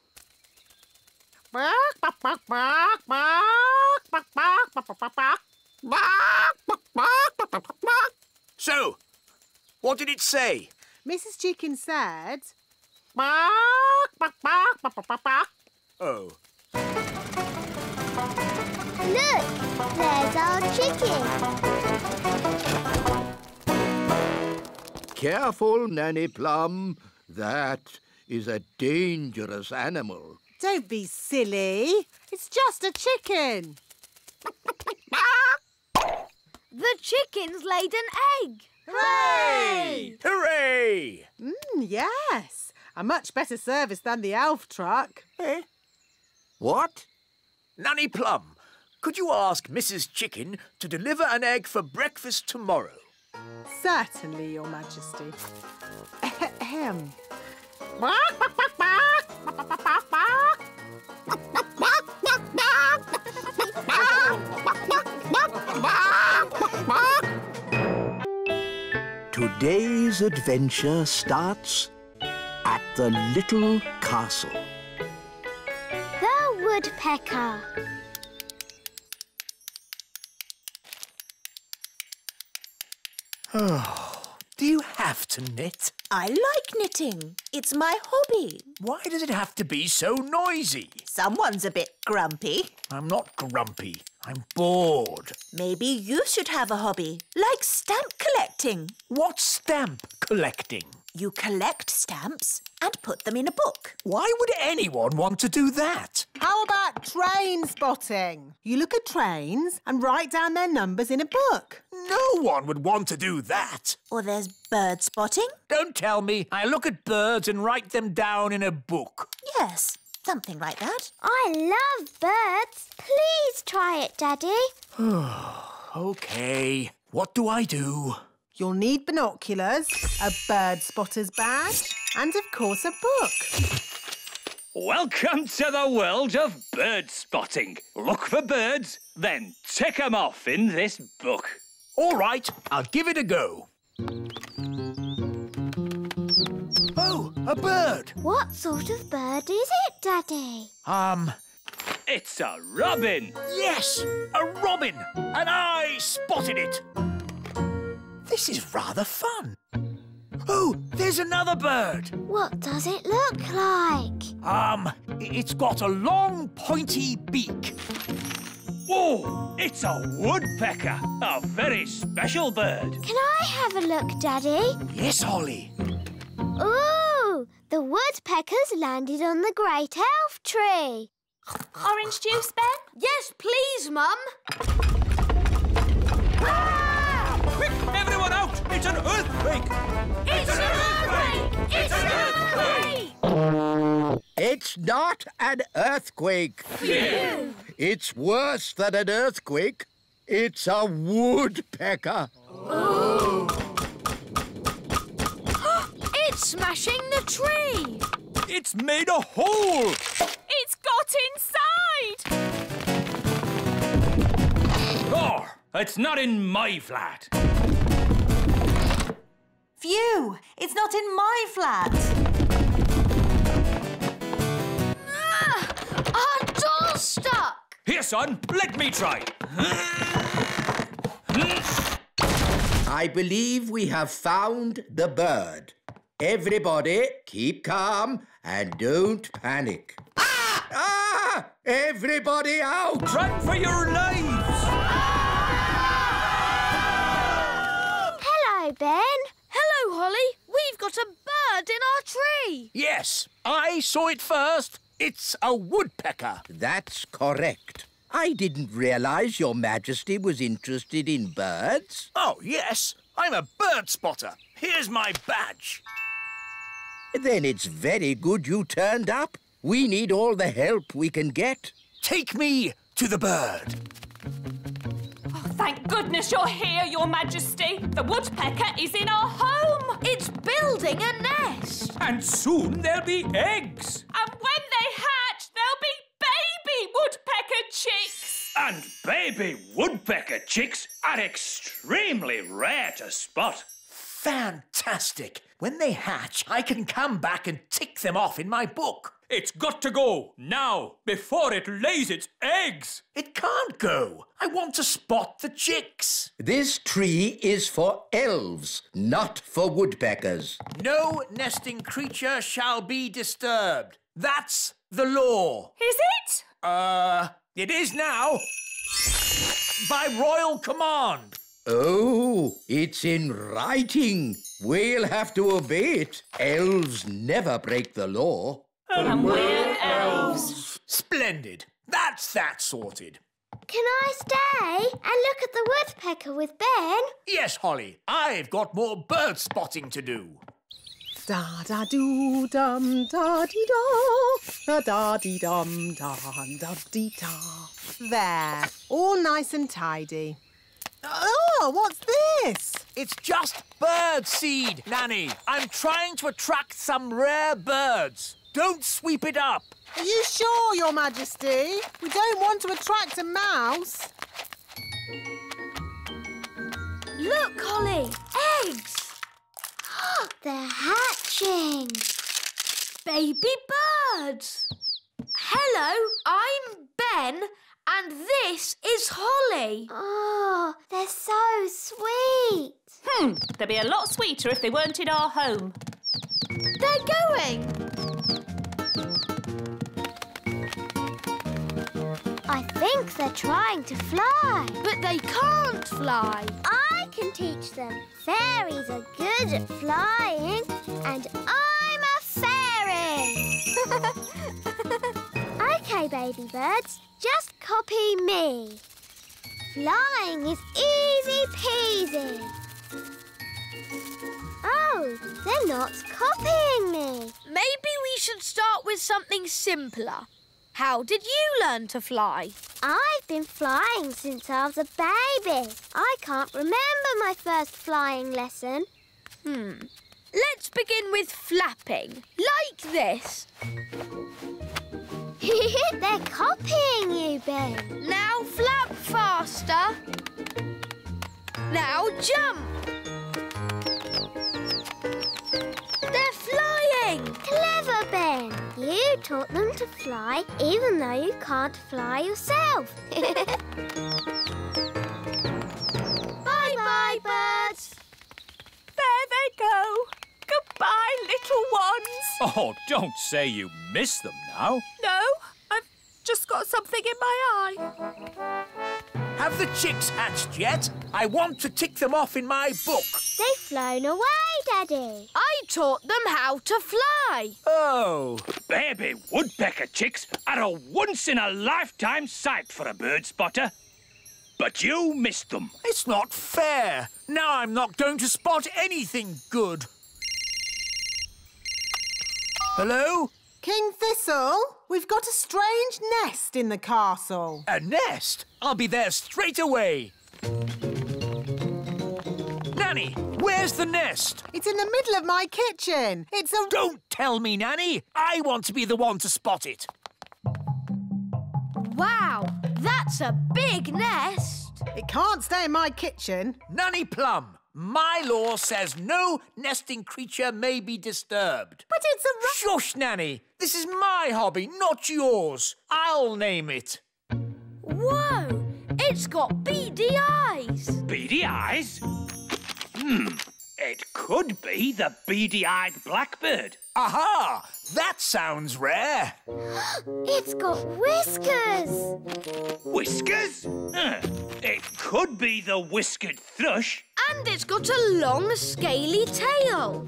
So, what did it say? Missus Chicken said... Oh. Look, there's our chicken. Careful, Nanny Plum. That is a dangerous animal. Don't be silly. It's just a chicken. The chicken's laid an egg. Hooray! Hooray! Mm, yes. A much better service than the elf truck. Eh? What? Nanny Plum, could you ask Missus Chicken to deliver an egg for breakfast tomorrow? Certainly, Your Majesty. Ahem. Today's adventure starts at the little castle. The Woodpecker. Oh, do you have to knit? I like knitting. It's my hobby. Why does it have to be so noisy? Someone's a bit grumpy. I'm not grumpy. I'm bored. Maybe you should have a hobby, like stamp collecting. What's stamp collecting? You collect stamps and put them in a book. Why would anyone want to do that? How about train spotting? You look at trains and write down their numbers in a book. No one would want to do that. Or there's bird spotting. Don't tell me. I look at birds and write them down in a book. Yes. Something like that. I love birds. Please try it, Daddy. OK. What do I do? You'll need binoculars, a bird spotter's badge and, of course, a book. Welcome to the world of bird spotting. Look for birds, then tick them off in this book. All right, I'll give it a go. Oh, a bird! What sort of bird is it, Daddy? Um... It's a robin! Yes, a robin! And I spotted it! This is rather fun. Oh, there's another bird! What does it look like? Um, it's got a long, pointy beak. Whoa, it's a woodpecker! A very special bird! Can I have a look, Daddy? Yes, Holly. Ooh! The woodpeckers landed on the great elf tree. Orange juice, Ben? Yes, please, Mum. Ah! Quick, everyone out! It's an earthquake! It's, it's an, an earthquake! earthquake! It's, it's an earthquake! earthquake! It's not an earthquake. Phew. It's worse than an earthquake. It's a woodpecker. Ooh. Smashing the tree! It's made a hole! It's got inside! Oh, it's not in my flat! Phew! It's not in my flat! Ah, our door's stuck! Here, son, let me try! I believe we have found the bird. Everybody, keep calm and don't panic. Ah! Ah! Everybody out! Run for your lives! Ah! Hello, Ben. Hello, Holly. We've got a bird in our tree. Yes, I saw it first. It's a woodpecker. That's correct. I didn't realise Your Majesty was interested in birds. Oh, yes. I'm a bird spotter. Here's my badge. Then it's very good you turned up. We need all the help we can get. Take me to the bird. Oh, thank goodness you're here, Your Majesty. The woodpecker is in our home. It's building a nest. And soon there'll be eggs. And when they hatch, there'll be baby woodpecker chicks. And baby woodpecker chicks are extremely rare to spot. Fantastic. When they hatch, I can come back and tick them off in my book. It's got to go, now, before it lays its eggs. It can't go. I want to spot the chicks. This tree is for elves, not for woodpeckers. No nesting creature shall be disturbed. That's the law. Is it? Uh, it is now. By royal command. Oh, it's in writing. We'll have to obey it. Elves never break the law. And we're elves. Splendid. That's that sorted. Can I stay and look at the woodpecker with Ben? Yes, Holly. I've got more bird spotting to do. Da-da-doo-dum, da-dee-da, da-da-dee-dum, da-da-dee-da. There. All nice and tidy. Oh, what's this? It's just bird seed, Nanny. I'm trying to attract some rare birds. Don't sweep it up. Are you sure, Your Majesty? We don't want to attract a mouse. Look, Holly, eggs. They're hatching. Baby birds. Hello, I'm Ben, and this is Holly. Oh, they're so sweet. Hmm, they'd be a lot sweeter if they weren't in our home. They're going. I think they're trying to fly. But they can't fly. I can teach them. Fairies are good at flying, and I'm a fairy. Okay, baby birds, just copy me. Flying is easy peasy. Oh, they're not copying me. Maybe we should start with something simpler. How did you learn to fly? I've been flying since I was a baby. I can't remember my first flying lesson. Hmm. Let's begin with flapping, like this. They're copying you, Ben. Now flap faster. Now jump. They're flying. Clever, Ben. You taught them to fly even though you can't fly yourself. Bye-bye, birds. There they go. Goodbye, little ones. Oh, don't say you miss them now. No, I've just got something in my eye. Have the chicks hatched yet? I want to tick them off in my book. They've flown away, Daddy. I taught them how to fly. Oh. Baby woodpecker chicks are a once-in-a-lifetime sight for a bird spotter. But you missed them. It's not fair. Now I'm not going to spot anything good. Hello? King Thistle, we've got a strange nest in the castle. A nest? I'll be there straight away. Nanny, where's the nest? It's in the middle of my kitchen. It's a... Don't tell me, Nanny. I want to be the one to spot it. Wow, that's a big nest. It can't stay in my kitchen. Nanny Plum. My law says no nesting creature may be disturbed. But it's a ra- Shush, Nanny. This is my hobby, not yours. I'll name it. Whoa! It's got beady eyes. Beady eyes? Hmm. It could be the beady-eyed blackbird. Aha! That sounds rare. It's got whiskers. Whiskers? Huh. It could be the whiskered thrush. And it's got a long, scaly tail.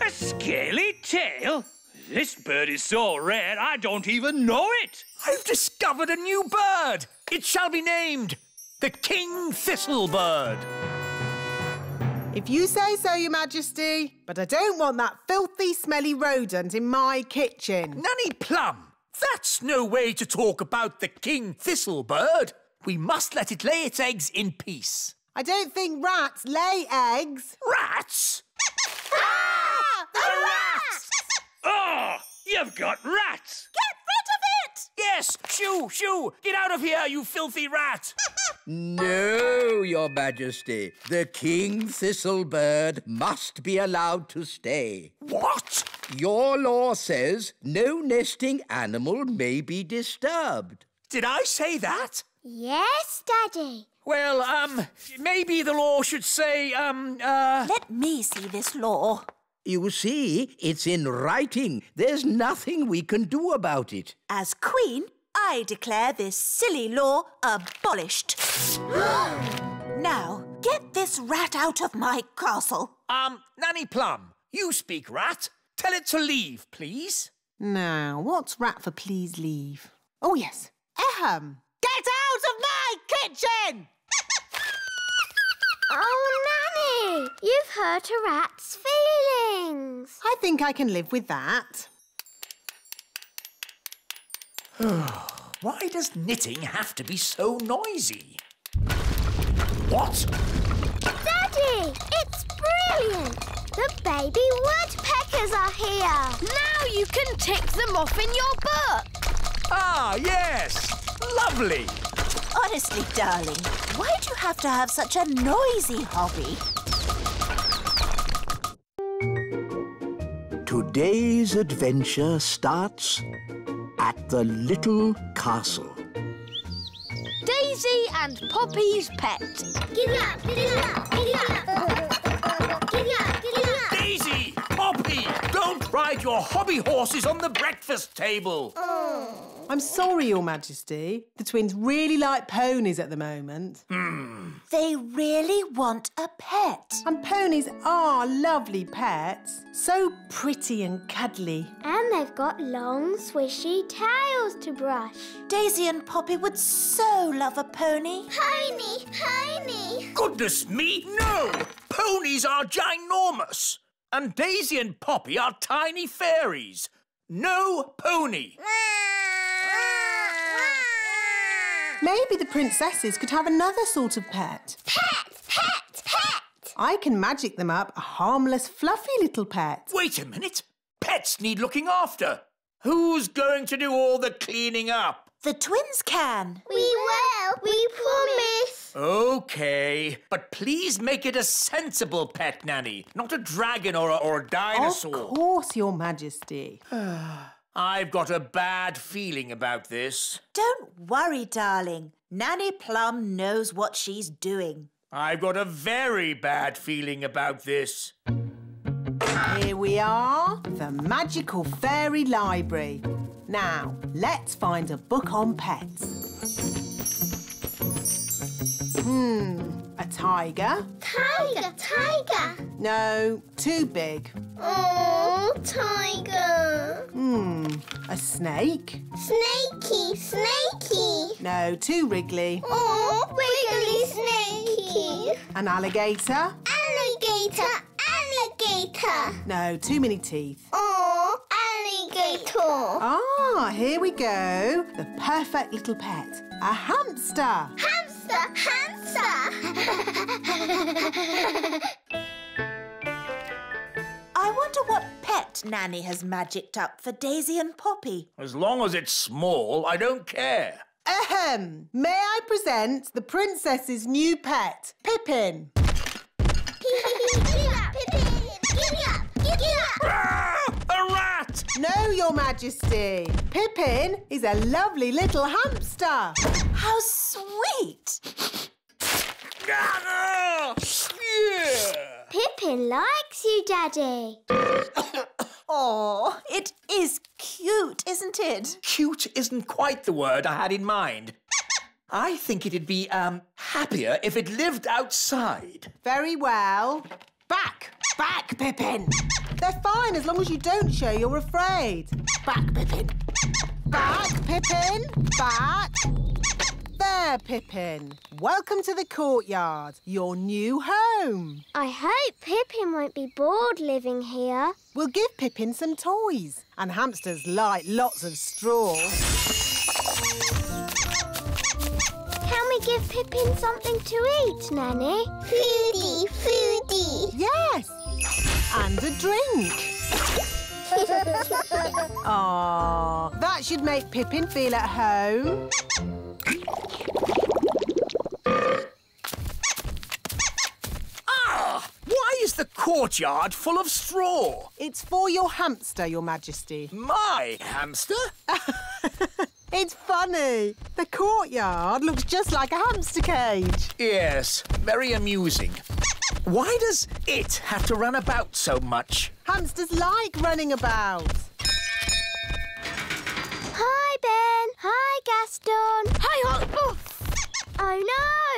A scaly tail? This bird is so rare, I don't even know it. I've discovered a new bird. It shall be named the King Thistle Bird. If you say so, Your Majesty, but I don't want that filthy, smelly rodent in my kitchen. Nanny Plum, that's no way to talk about the King Thistle Bird. We must let it lay its eggs in peace. I don't think rats lay eggs. Rats? Ah! The, the rats! rats! Oh, you've got rats! Get rid of it! Yes, shoo, shoo! Get out of here, you filthy rat! No, Your Majesty. The King Thistle Bird must be allowed to stay. What? Your law says no nesting animal may be disturbed. Did I say that? Yes, Daddy. Well, um, maybe the law should say, um, uh... Let me see this law. You see, it's in writing. There's nothing we can do about it. As Queen, I declare this silly law abolished. Now, get this rat out of my castle. Um, Nanny Plum, you speak rat. Tell it to leave, please. Now, what's rat for please leave? Oh, yes. Ahem. Get out of my kitchen! Oh, Nanny, you've hurt a rat's feelings. I think I can live with that. Why does knitting have to be so noisy? What? Daddy, it's brilliant! The baby woodpeckers are here. Now you can tick them off in your book. Ah, yes. Lovely. Honestly, darling, why do you have to have such a noisy hobby? Today's adventure starts at the little castle. Daisy and Poppy's pet. Giddy up, giddy up, giddy up. Giddy up, giddy up. Daisy, Poppy, don't ride your hobby horses on the breakfast table. Oh. I'm sorry, Your Majesty. The twins really like ponies at the moment. Mm. They really want a pet. And ponies are lovely pets. So pretty and cuddly. And they've got long, swishy tails to brush. Daisy and Poppy would so love a pony. Pony, pony. Goodness me, no! Ponies are ginormous. And Daisy and Poppy are tiny fairies. No pony. Maybe the princesses could have another sort of pet. Pet! Pet! Pet! I can magic them up a harmless, fluffy little pet. Wait a minute. Pets need looking after. Who's going to do all the cleaning up? The twins can. We will. We promise. OK. But please make it a sensible pet, Nanny. Not a dragon or a, or a dinosaur. Of course, Your Majesty. I've got a bad feeling about this. Don't worry, darling. Nanny Plum knows what she's doing. I've got a very bad feeling about this. Here we are, the Magical Fairy Library. Now, let's find a book on pets. Hmm, a tiger. Tiger, tiger. No, too big. Oh, tiger. Hmm, a snake. Snakey, snakey. No, too wriggly. Oh, wiggly, snakey. An alligator. Alligator, alligator. No, too many teeth. Oh, alligator. Ah, here we go. The perfect little pet, a hamster. Hamster, hamster. I wonder what pet Nanny has magicked up for Daisy and Poppy. As long as it's small, I don't care. Ahem. May I present the princess's new pet, Pippin? A rat! No, Your Majesty. Pippin is a lovely little hamster. How sweet! Yeah. Pippin likes you, Daddy. Oh, it is cute, isn't it? Cute isn't quite the word I had in mind. I think it'd be, um, happier if it lived outside. Very well. Back! Back, Pippin! They're fine as long as you don't show you're afraid. Back, Pippin. Back, Pippin. Back. There, Pippin. Welcome to the courtyard, your new home. I hope Pippin won't be bored living here. We'll give Pippin some toys. And hamsters like lots of straw. Can we give Pippin something to eat, Nanny? Foodie, foodie. Yes, and a drink. Aww, that should make Pippin feel at home. Ah! Why is the courtyard full of straw? It's for your hamster, Your Majesty. My hamster? It's funny. The courtyard looks just like a hamster cage. Yes, very amusing. Why does it have to run about so much? Hamsters like running about. Hi, Ben. Hi, Gaston. Hi, Holly. Oh. Oh,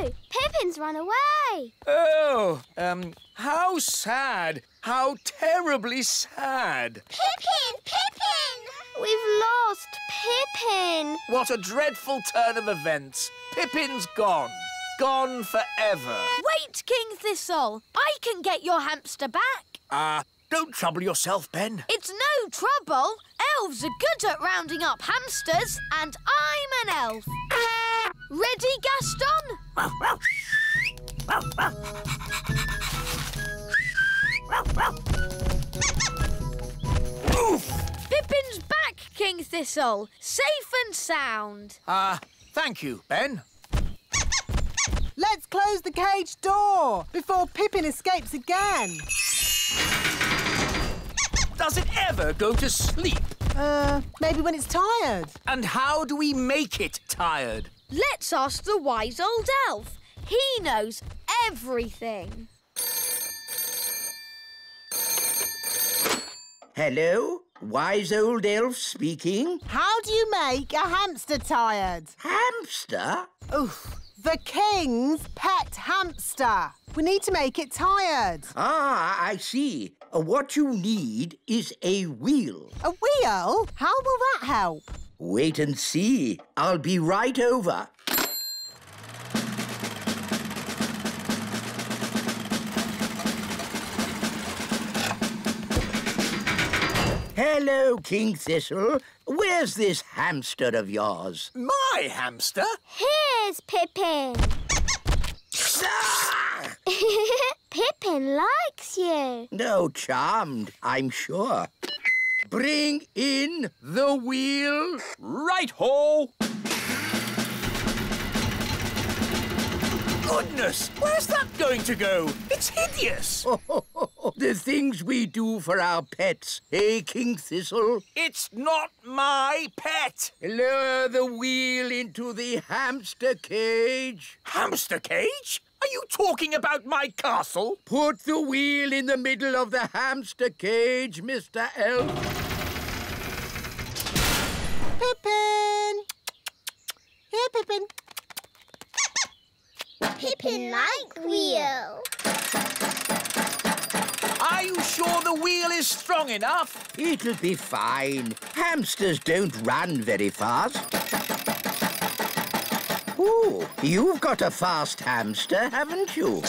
no. Pippin's run away. Oh, um, how sad. How terribly sad. Pippin, Pippin. We've lost Pippin. What a dreadful turn of events. Pippin's gone. Gone forever. Wait, King Thistle. I can get your hamster back. Ah, uh, don't trouble yourself, Ben. It's no trouble. Elves are good at rounding up hamsters, and I'm an elf. Ready, Gaston? Pippin's back, King Thistle. Safe and sound. Ah, uh, thank you, Ben. Let's close the cage door before Pippin escapes again. Does it ever go to sleep? Uh, maybe when it's tired. And how do we make it tired? Let's ask the wise old elf. He knows everything. Hello? Wise old elf speaking. How do you make a hamster tired? Hamster? Oof. The king's pet hamster. We need to make it tired. Ah, I see. What you need is a wheel. A wheel? How will that help? Wait and see. I'll be right over. Hello, King Thistle. Where's this hamster of yours? My hamster? Here's Pippin. Ah! Pippin likes you. No, charmed, I'm sure. Bring in the wheel. Right ho! Goodness, where's that going to go? It's hideous. Oh, oh, oh, oh. The things we do for our pets, eh, King Thistle? It's not my pet. Lower the wheel into the hamster cage. Hamster cage? Are you talking about my castle? Put the wheel in the middle of the hamster cage, Mister Elf. Pippin! Here, Pippin. Pippin like wheel. Are you sure the wheel is strong enough? It'll be fine. Hamsters don't run very fast. Ooh, you've got a fast hamster, haven't you?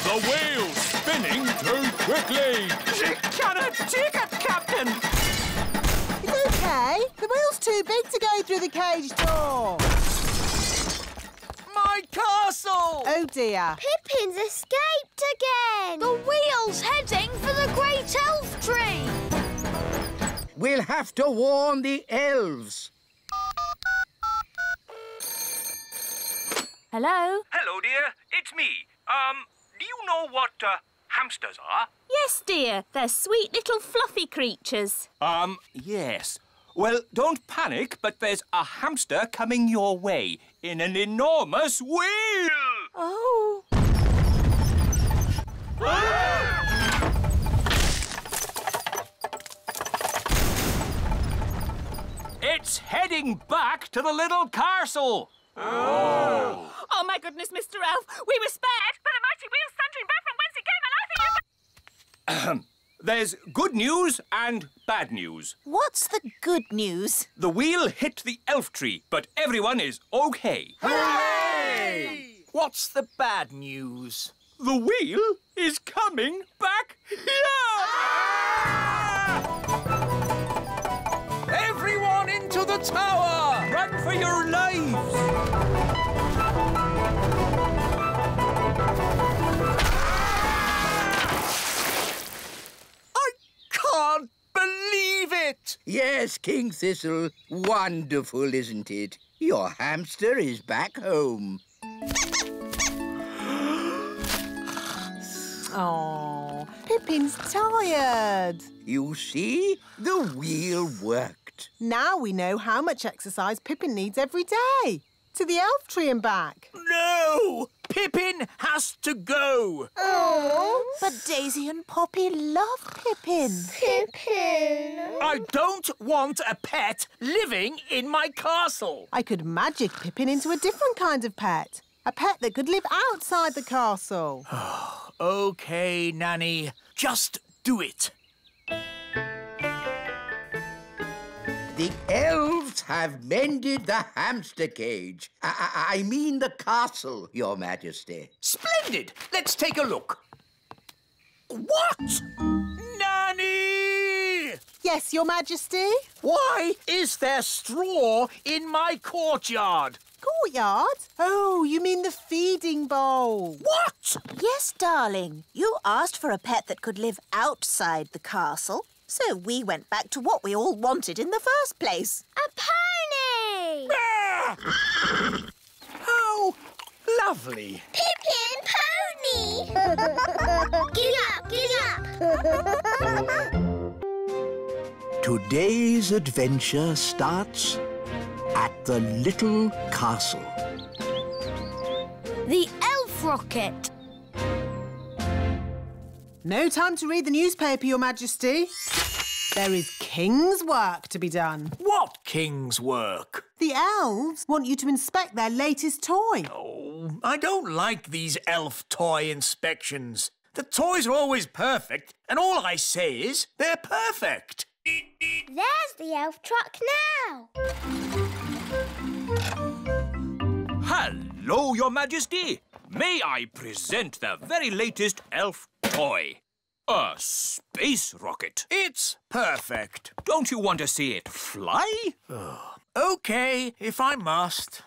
The wheel's spinning too quickly. She cannot take it, Captain. It's OK. The wheel's too big to go through the cage door. My castle! Oh, dear. Pippin's escaped again. The wheel's heading for the great elf tree. We'll have to warn the elves. Hello? Hello, dear. It's me. Um, do you know what uh, hamsters are? Yes, dear. They're sweet little fluffy creatures. Um, yes. Well, don't panic, but there's a hamster coming your way in an enormous wheel! Oh! Ah! It's heading back to the little castle! Oh! Oh, my goodness, Mister Elf, we were spared! But the mighty wheel's thundering back from whence it came, and I think it was... Ahem. There's good news and bad news. What's the good news? The wheel hit the elf tree, but everyone is OK. Hooray! What's the bad news? The wheel is coming back here! Ah! Everyone into the tower! Run for your lives! I can't believe it! Yes, King Thistle. Wonderful, isn't it? Your hamster is back home. Oh, Pippin's tired. You see? The wheel worked. Now we know how much exercise Pippin needs every day. To the elf tree and back. No! Pippin has to go. Oh. But Daisy and Poppy love Pippin. Pippin. I don't want a pet living in my castle. I could magic Pippin into a different kind of pet. A pet that could live outside the castle. OK, Nanny. Just do it. The elves have mended the hamster cage. I, I, I mean the castle, Your Majesty. Splendid! Let's take a look. What? Nanny! Yes, Your Majesty? Why is there straw in my courtyard? Courtyard? Oh, you mean the feeding bowl. What? Yes, darling. You asked for a pet that could live outside the castle, so we went back to what we all wanted in the first place. A pony! How lovely. Pippin pony! Giddy up, giddy up! Today's adventure starts at the little castle. The Elf Rocket. No time to read the newspaper, Your Majesty. There is King's work to be done. What King's work? The elves want you to inspect their latest toy. Oh, I don't like these elf toy inspections. The toys are always perfect, and all I say is they're perfect. There's the elf truck now. Hello, Your Majesty. May I present the very latest elf toy? A space rocket. It's perfect. Don't you want to see it fly? Oh. OK, if I must.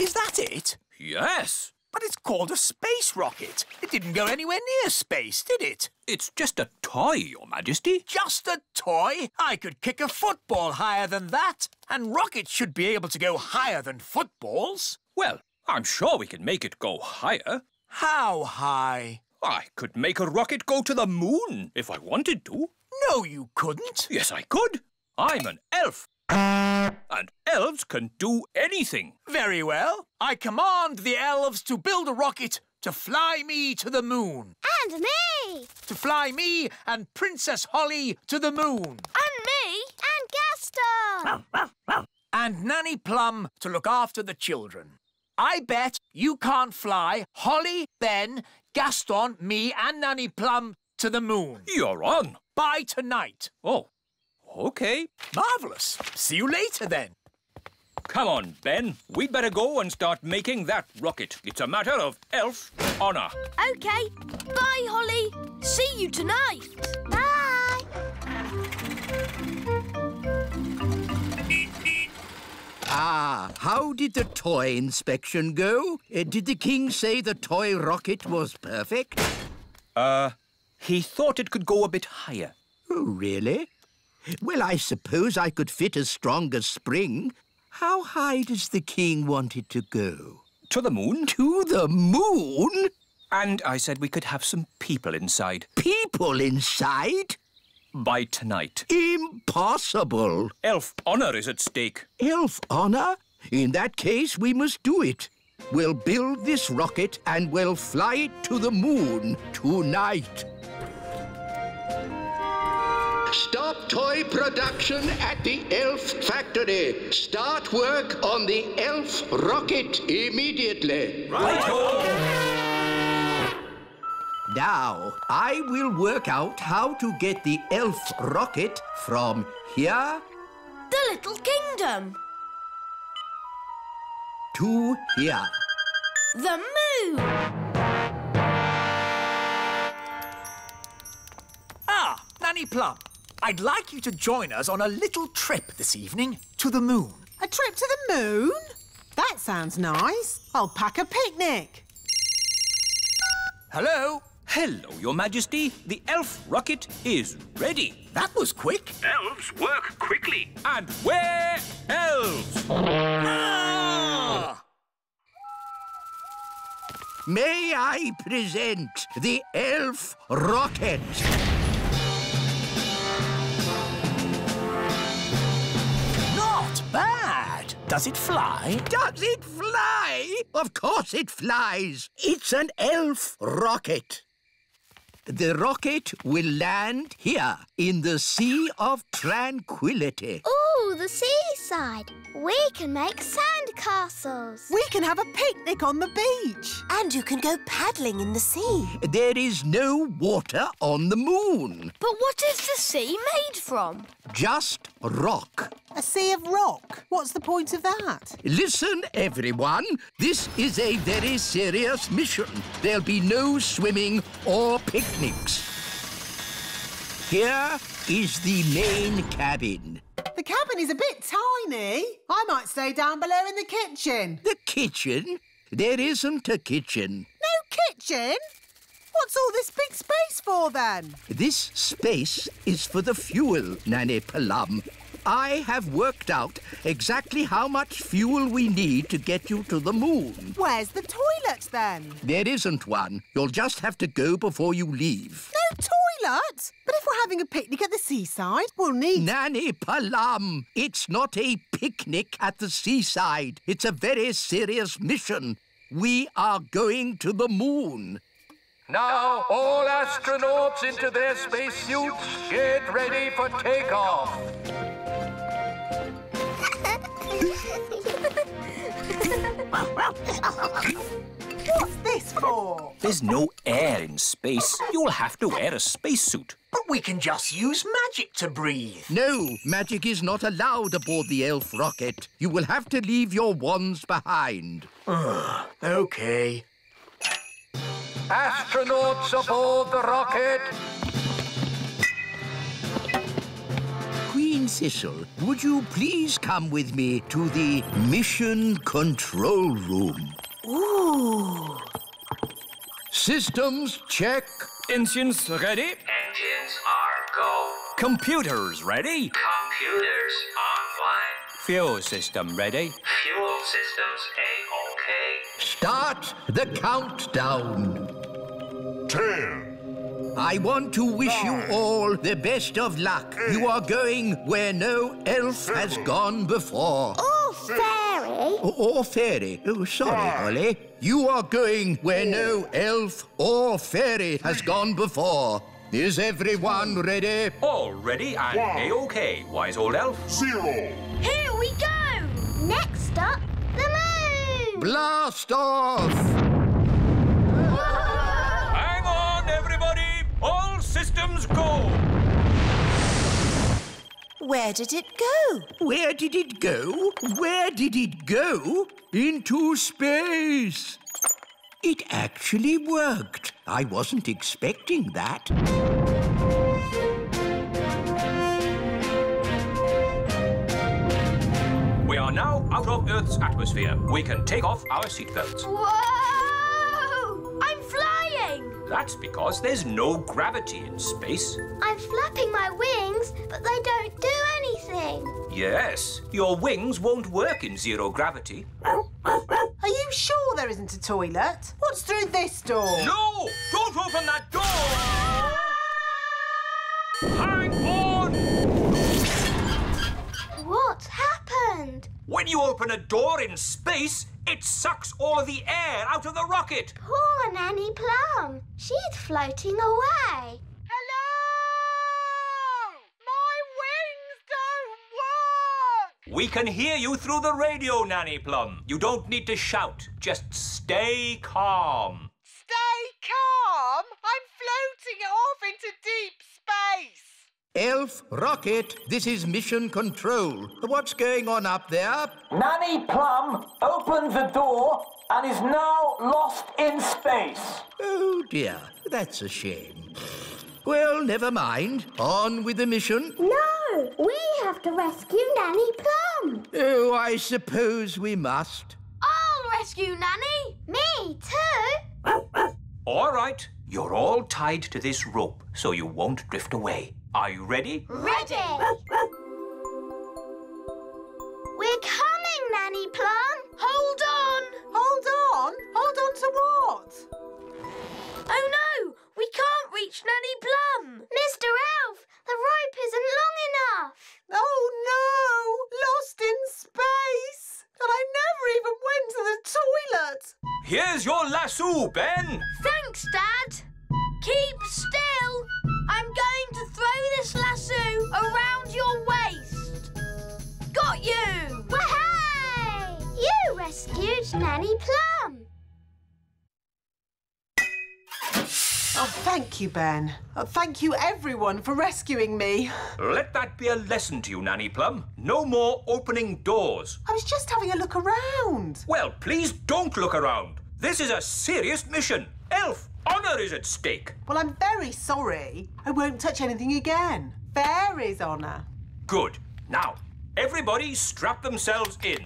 Is that it? Yes. But it's called a space rocket. It didn't go anywhere near space, did it? It's just a toy, Your Majesty. Just a toy? I could kick a football higher than that. And rockets should be able to go higher than footballs. Well, I'm sure we can make it go higher. How high? I could make a rocket go to the moon if I wanted to. No, you couldn't. Yes, I could. I'm an elf. And elves can do anything. Very well. I command the elves to build a rocket to fly me to the moon. And me. To fly me and Princess Holly to the moon. And me. And Gaston. And Nanny Plum to look after the children. I bet you can't fly Holly, Ben, Gaston, me and Nanny Plum to the moon. You're on. By tonight. Oh. OK. Marvellous. See you later, then. Come on, Ben. We'd better go and start making that rocket. It's a matter of elf honour. OK. Bye, Holly. See you tonight. Bye. Ah, how did the toy inspection go? Uh, did the king say the toy rocket was perfect? Uh, he thought it could go a bit higher. Oh, really? Well, I suppose I could fit a stronger spring. How high does the king want it to go? To the moon. To the moon? And I said we could have some people inside. People inside? By tonight. Impossible. Elf honour is at stake. Elf honour? In that case, we must do it. We'll build this rocket and we'll fly it to the moon tonight. Stop toy production at the Elf Factory. Start work on the Elf Rocket immediately. Right-o! Now, I will work out how to get the Elf Rocket from here... The Little Kingdom. To here. The moon. Ah, Nanny Plum. I'd like you to join us on a little trip this evening to the moon. A trip to the moon? That sounds nice. I'll pack a picnic. Hello? Hello, Your Majesty. The elf rocket is ready. That was quick. Elves work quickly. And we're elves. Ah! May I present the elf rocket? Bad. Does it fly? Does it fly? Of course it flies. It's an elf rocket. The rocket will land here in the Sea of Tranquility. Ooh, to the seaside. We can make sand castles. We can have a picnic on the beach. And you can go paddling in the sea. There is no water on the moon. But what is the sea made from? Just rock. A sea of rock? What's the point of that? Listen, everyone. This is a very serious mission. There'll be no swimming or picnics. Here is the main cabin. The cabin is a bit tiny. I might stay down below in the kitchen. The kitchen? There isn't a kitchen. No kitchen? What's all this big space for, then? This space is for the fuel, Nanny Plum. I have worked out exactly how much fuel we need to get you to the moon. Where's the toilet, then? There isn't one. You'll just have to go before you leave. No toilet? But if we're having a picnic at the seaside, we'll need... Nanny Plum, it's not a picnic at the seaside. It's a very serious mission. We are going to the moon. Now, all astronauts into their spacesuits, get ready for takeoff. What's this for? There's no air in space. You'll have to wear a spacesuit. But we can just use magic to breathe. No, magic is not allowed aboard the elf rocket. You will have to leave your wands behind. OK. Astronauts aboard the rocket! Queen Thistle, would you please come with me to the Mission Control Room? Ooh! Systems check. Engines ready. Engines are go. Computers ready. Computers online. Fuel system ready. Fuel systems A-OK. Start the countdown. Ten. I want to wish nine, you all the best of luck. Eight, you are going where no elf seven, has gone before. Or fairy. Or fairy. Oh, sorry, five, Holly. You are going where four, no elf or fairy has gone before. Is everyone ready? All ready and A-OK, wise old elf. Zero. Here we go. Next up, the moon. Blast off. All systems go! Where did it go? Where did it go? Where did it go? Into space! It actually worked. I wasn't expecting that. We are now out of Earth's atmosphere. We can take off our seatbelts. Whoa! I'm flying! That's because there's no gravity in space. I'm flapping my wings, but they don't do anything. Yes, your wings won't work in zero gravity. Are you sure there isn't a toilet? What's through this door? No! Don't open that door! Hang on! What happened? When you open a door in space, it sucks all the air out of the rocket. Poor Nanny Plum. She's floating away. Hello! My wings don't work! We can hear you through the radio, Nanny Plum. You don't need to shout. Just stay calm. Stay calm? I'm floating off into deep space. Elf Rocket, this is Mission Control. What's going on up there? Nanny Plum opened the door and is now lost in space. Oh, dear. That's a shame. Well, never mind. On with the mission. No, we have to rescue Nanny Plum. Oh, I suppose we must. I'll rescue Nanny. Me too. All right. You're all tied to this rope, so you won't drift away. Are you ready? Ready! We're coming, Nanny Plum! Hold on! Hold on? Hold on to what? Oh no! We can't reach Nanny Plum! Mister Elf, the rope isn't long enough! Oh no! Lost in space! And I never even went to the toilet! Here's your lasso, Ben! Thanks, Dad! Keep still! I'm going to throw this lasso around your waist. Nanny Plum. Oh, thank you, Ben. Oh, thank you, everyone, for rescuing me. Let that be a lesson to you, Nanny Plum. No more opening doors. I was just having a look around. Well, please don't look around. This is a serious mission. Elf honour is at stake. Well, I'm very sorry. I won't touch anything again. Fairy's honour. Good. Now, everybody strap themselves in.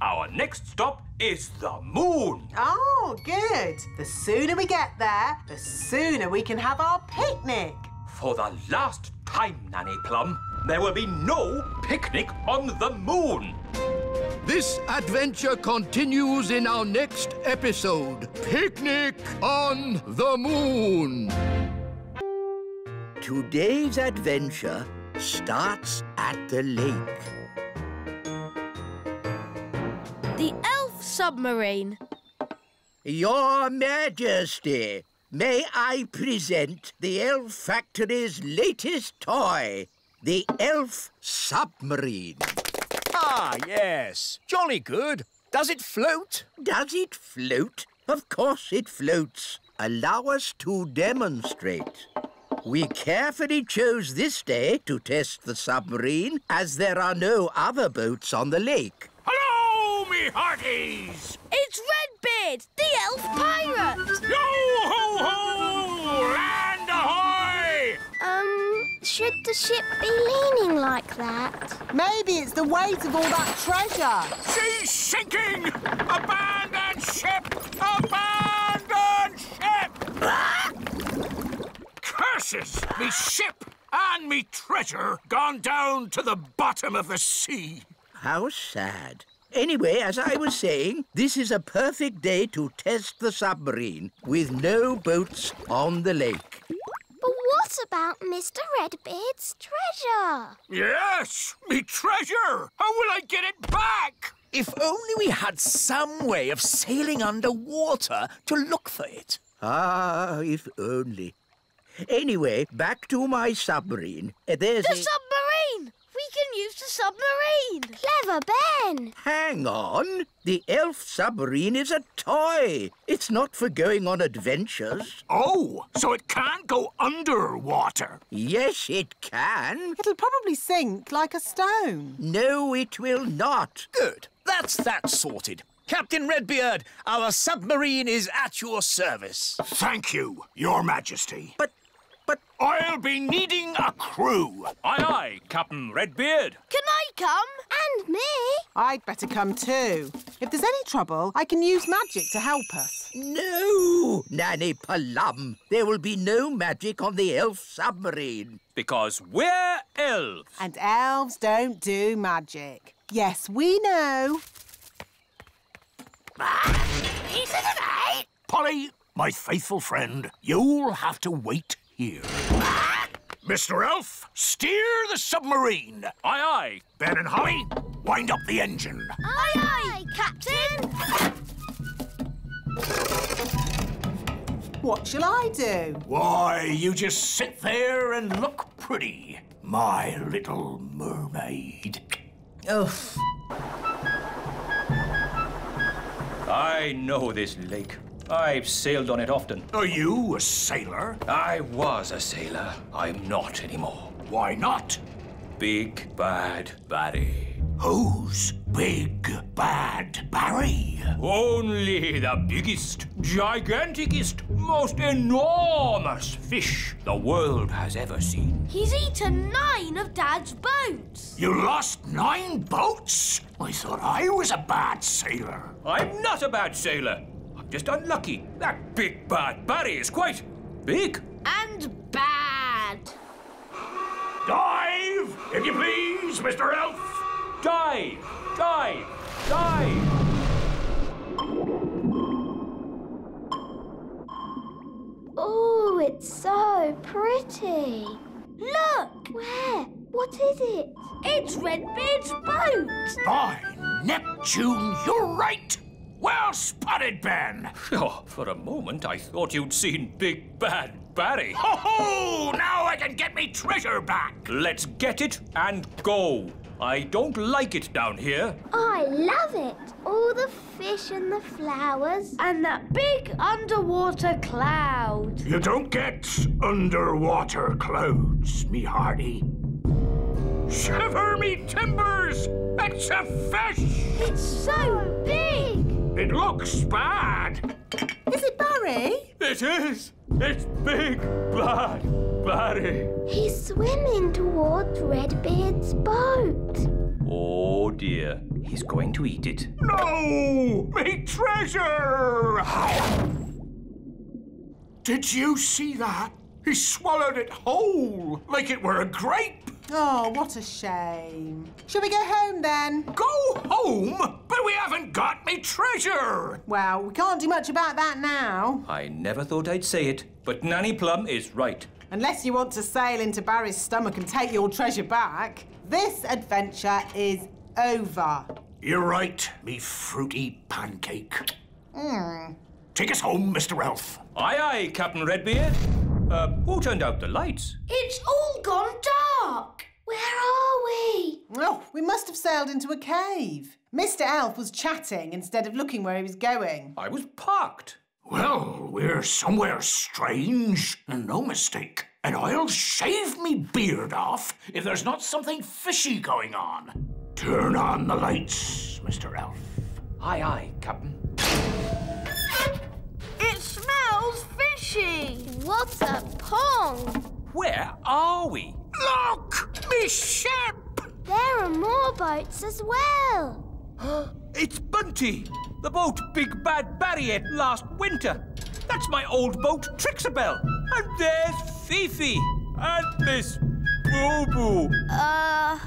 Our next stop is the moon. Oh, good. The sooner we get there, the sooner we can have our picnic. For the last time, Nanny Plum, there will be no picnic on the moon. This adventure continues in our next episode, Picnic on the Moon. Today's adventure starts at the lake. The Elf Submarine. Your Majesty, may I present the Elf Factory's latest toy, the Elf Submarine. Ah, yes. Jolly good. Does it float? Does it float? Of course it floats. Allow us to demonstrate. We carefully chose this day to test the submarine, as there are no other boats on the lake. Hello, me hearties! It's Redbeard, the elf pirate! Yo-ho-ho! Land ahoy! Um, should the ship be leaning like that? Maybe it's the weight of all that treasure. She's sinking! Abandon ship! Abandon ship! Ah! Curses! Me ship and me treasure gone down to the bottom of the sea. How sad. Anyway, as I was saying, this is a perfect day to test the submarine with no boats on the lake. But what about Mister Redbeard's treasure? Yes, me treasure! How will I get it back? If only we had some way of sailing underwater to look for it. Ah, if only. Anyway, back to my submarine. There's the a... submarine! We can use the submarine! Clever, Ben! Hang on! The elf submarine is a toy. It's not for going on adventures. Oh, so it can't go underwater? Yes, it can. It'll probably sink like a stone. No, it will not. Good. That's that sorted. Captain Redbeard, our submarine is at your service. Thank you, Your Majesty. But... But I'll be needing a crew. Aye, aye, Captain Redbeard. Can I come? And me. I'd better come too. If there's any trouble, I can use magic to help us. No, Nanny Plum. There will be no magic on the elf submarine. Because we're elves. And elves don't do magic. Yes, we know. Is it an eight? Polly, my faithful friend, you'll have to wait here. Ah! Mister Elf, steer the submarine. Aye, aye. Ben and Holly, wind up the engine. Aye, aye, aye, Captain. What shall I do? Why, you just sit there and look pretty, my little mermaid. Oof. I know this lake. I've sailed on it often. Are you a sailor? I was a sailor. I'm not anymore. Why not? Big Bad Barry. Who's Big Bad Barry? Only the biggest, giganticest, most enormous fish the world has ever seen. He's eaten nine of Dad's boats. You lost nine boats? I thought I was a bad sailor. I'm not a bad sailor. Just unlucky. That Big Bad Barry is quite big. And bad. Dive, if you please, Mister Elf. Dive, dive, dive. Oh, it's so pretty. Look. Where? What is it? It's Redbeard's boat. By Neptune, you're right. Well spotted, Ben! Oh, for a moment, I thought you'd seen Big Bad Barry. Ho-ho! Now I can get me treasure back! Let's get it and go. I don't like it down here. I love it. All the fish and the flowers. And that big underwater cloud. You don't get underwater clouds, me hearty. Shiver me timbers! It's a fish! It's so big! It looks bad. Is it Barry? It is. It's Big Bad Barry. He's swimming towards Redbeard's boat. Oh, dear. He's going to eat it. No! Me treasure! Did you see that? He swallowed it whole, like it were a grape. Oh, what a shame. Shall we go home, then? Go home? But we haven't got me treasure! Well, we can't do much about that now. I never thought I'd say it, but Nanny Plum is right. Unless you want to sail into Barry's stomach and take your treasure back, this adventure is over. You're right, me fruity pancake. Mm. Take us home, Mister Elf. Aye, aye, Captain Redbeard. Uh, who turned out the lights? It's all gone dark. Where are we? Oh, we must have sailed into a cave. Mister Elf was chatting instead of looking where he was going. I was parked. Well, we're somewhere strange, and no mistake. And I'll shave me beard off if there's not something fishy going on. Turn on the lights, Mister Elf. Aye, aye, Captain. It smells fishy. What a pong! Where are we? Look! Me ship! There are more boats as well. It's Bunty! The boat Big Bad Barry ate last winter. That's my old boat, Trixiebelle. And there's Fifi. And Miss Boo Boo. Uh,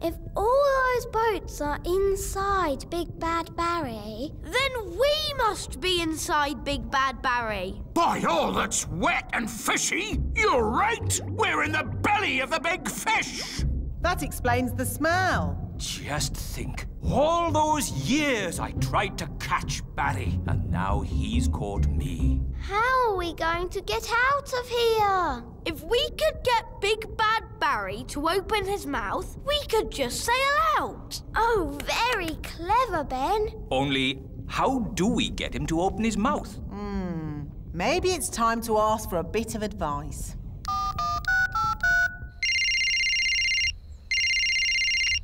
if all those boats are inside Big Bad Barry, then we must be inside Big Bad Barry. By all that's wet and fishy, you're right. We're in the belly of the big fish. That explains the smell. Just think. All those years I tried to catch Barry, and now he's caught me. How are we going to get out of here? If we could get Big Bad Barry to open his mouth, we could just sail out. Oh, very clever, Ben. Only, how do we get him to open his mouth? Hmm. Maybe it's time to ask for a bit of advice.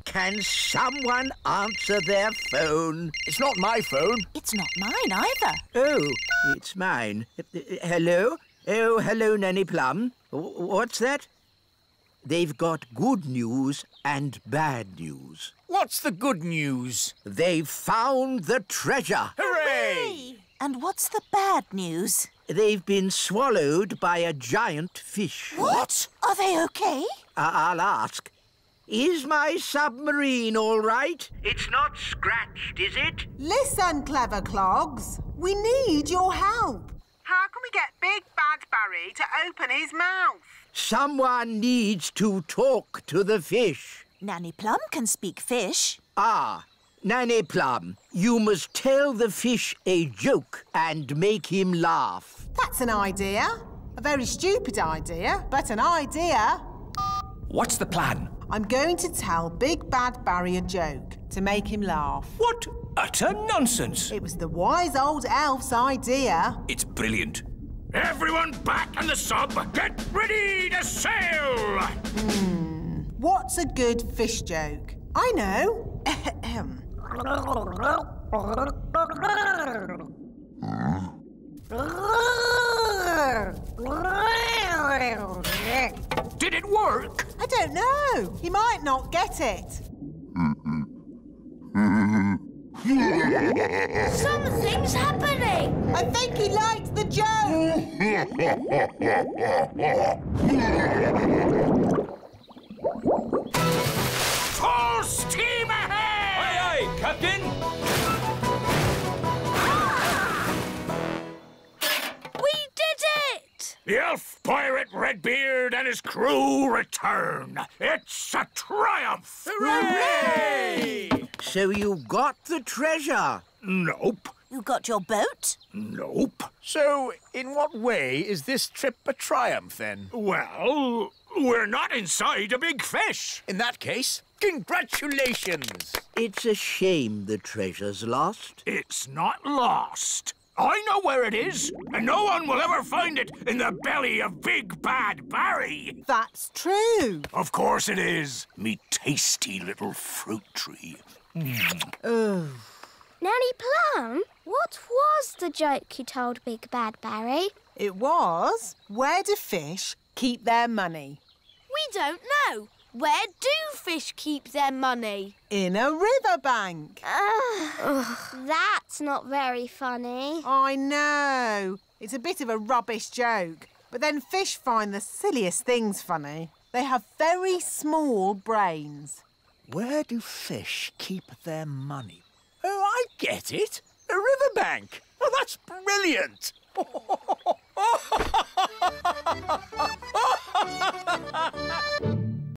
Can someone answer their phone? It's not my phone. It's not mine either. Oh, it's mine. Hello? Oh, hello, Nanny Plum. What's that? They've got good news and bad news. What's the good news? They've found the treasure. Hooray! And what's the bad news? They've been swallowed by a giant fish. What? Are they okay? I I'll ask. Is my submarine all right? It's not scratched, is it? Listen, clever clogs. We need your help. How can we get Big Bad Barry to open his mouth? Someone needs to talk to the fish. Nanny Plum can speak fish. Ah, Nanny Plum, you must tell the fish a joke and make him laugh. That's an idea. A very stupid idea, but an idea. What's the plan? I'm going to tell Big Bad Barry a joke to make him laugh. What utter nonsense! It was the wise old elf's idea. It's brilliant. Everyone back on the sub! Get ready to sail! Hmm. What's a good fish joke? I know. Did it work? I don't know. He might not get it. Something's happening. I think he liked the joke. Full steam ahead! Aye, aye, Captain. The elf pirate Redbeard and his crew return. It's a triumph! Hooray! So you got the treasure? Nope. You got your boat? Nope. So in what way is this trip a triumph, then? Well, we're not inside a big fish. In that case, Congratulations! It's a shame the treasure's lost. It's not lost. I know where it is, and no one will ever find it in the belly of Big Bad Barry. That's true. Of course it is. Me tasty little fruit tree. Mm. Oh. Nanny Plum, what was the joke you told Big Bad Barry? It was, where do fish keep their money? We don't know. Where do fish keep their money? In a riverbank. Ugh. That's not very funny. I know. It's a bit of a rubbish joke. But then fish find the silliest things funny. They have very small brains. Where do fish keep their money? Oh, I get it. A riverbank. Oh, that's brilliant.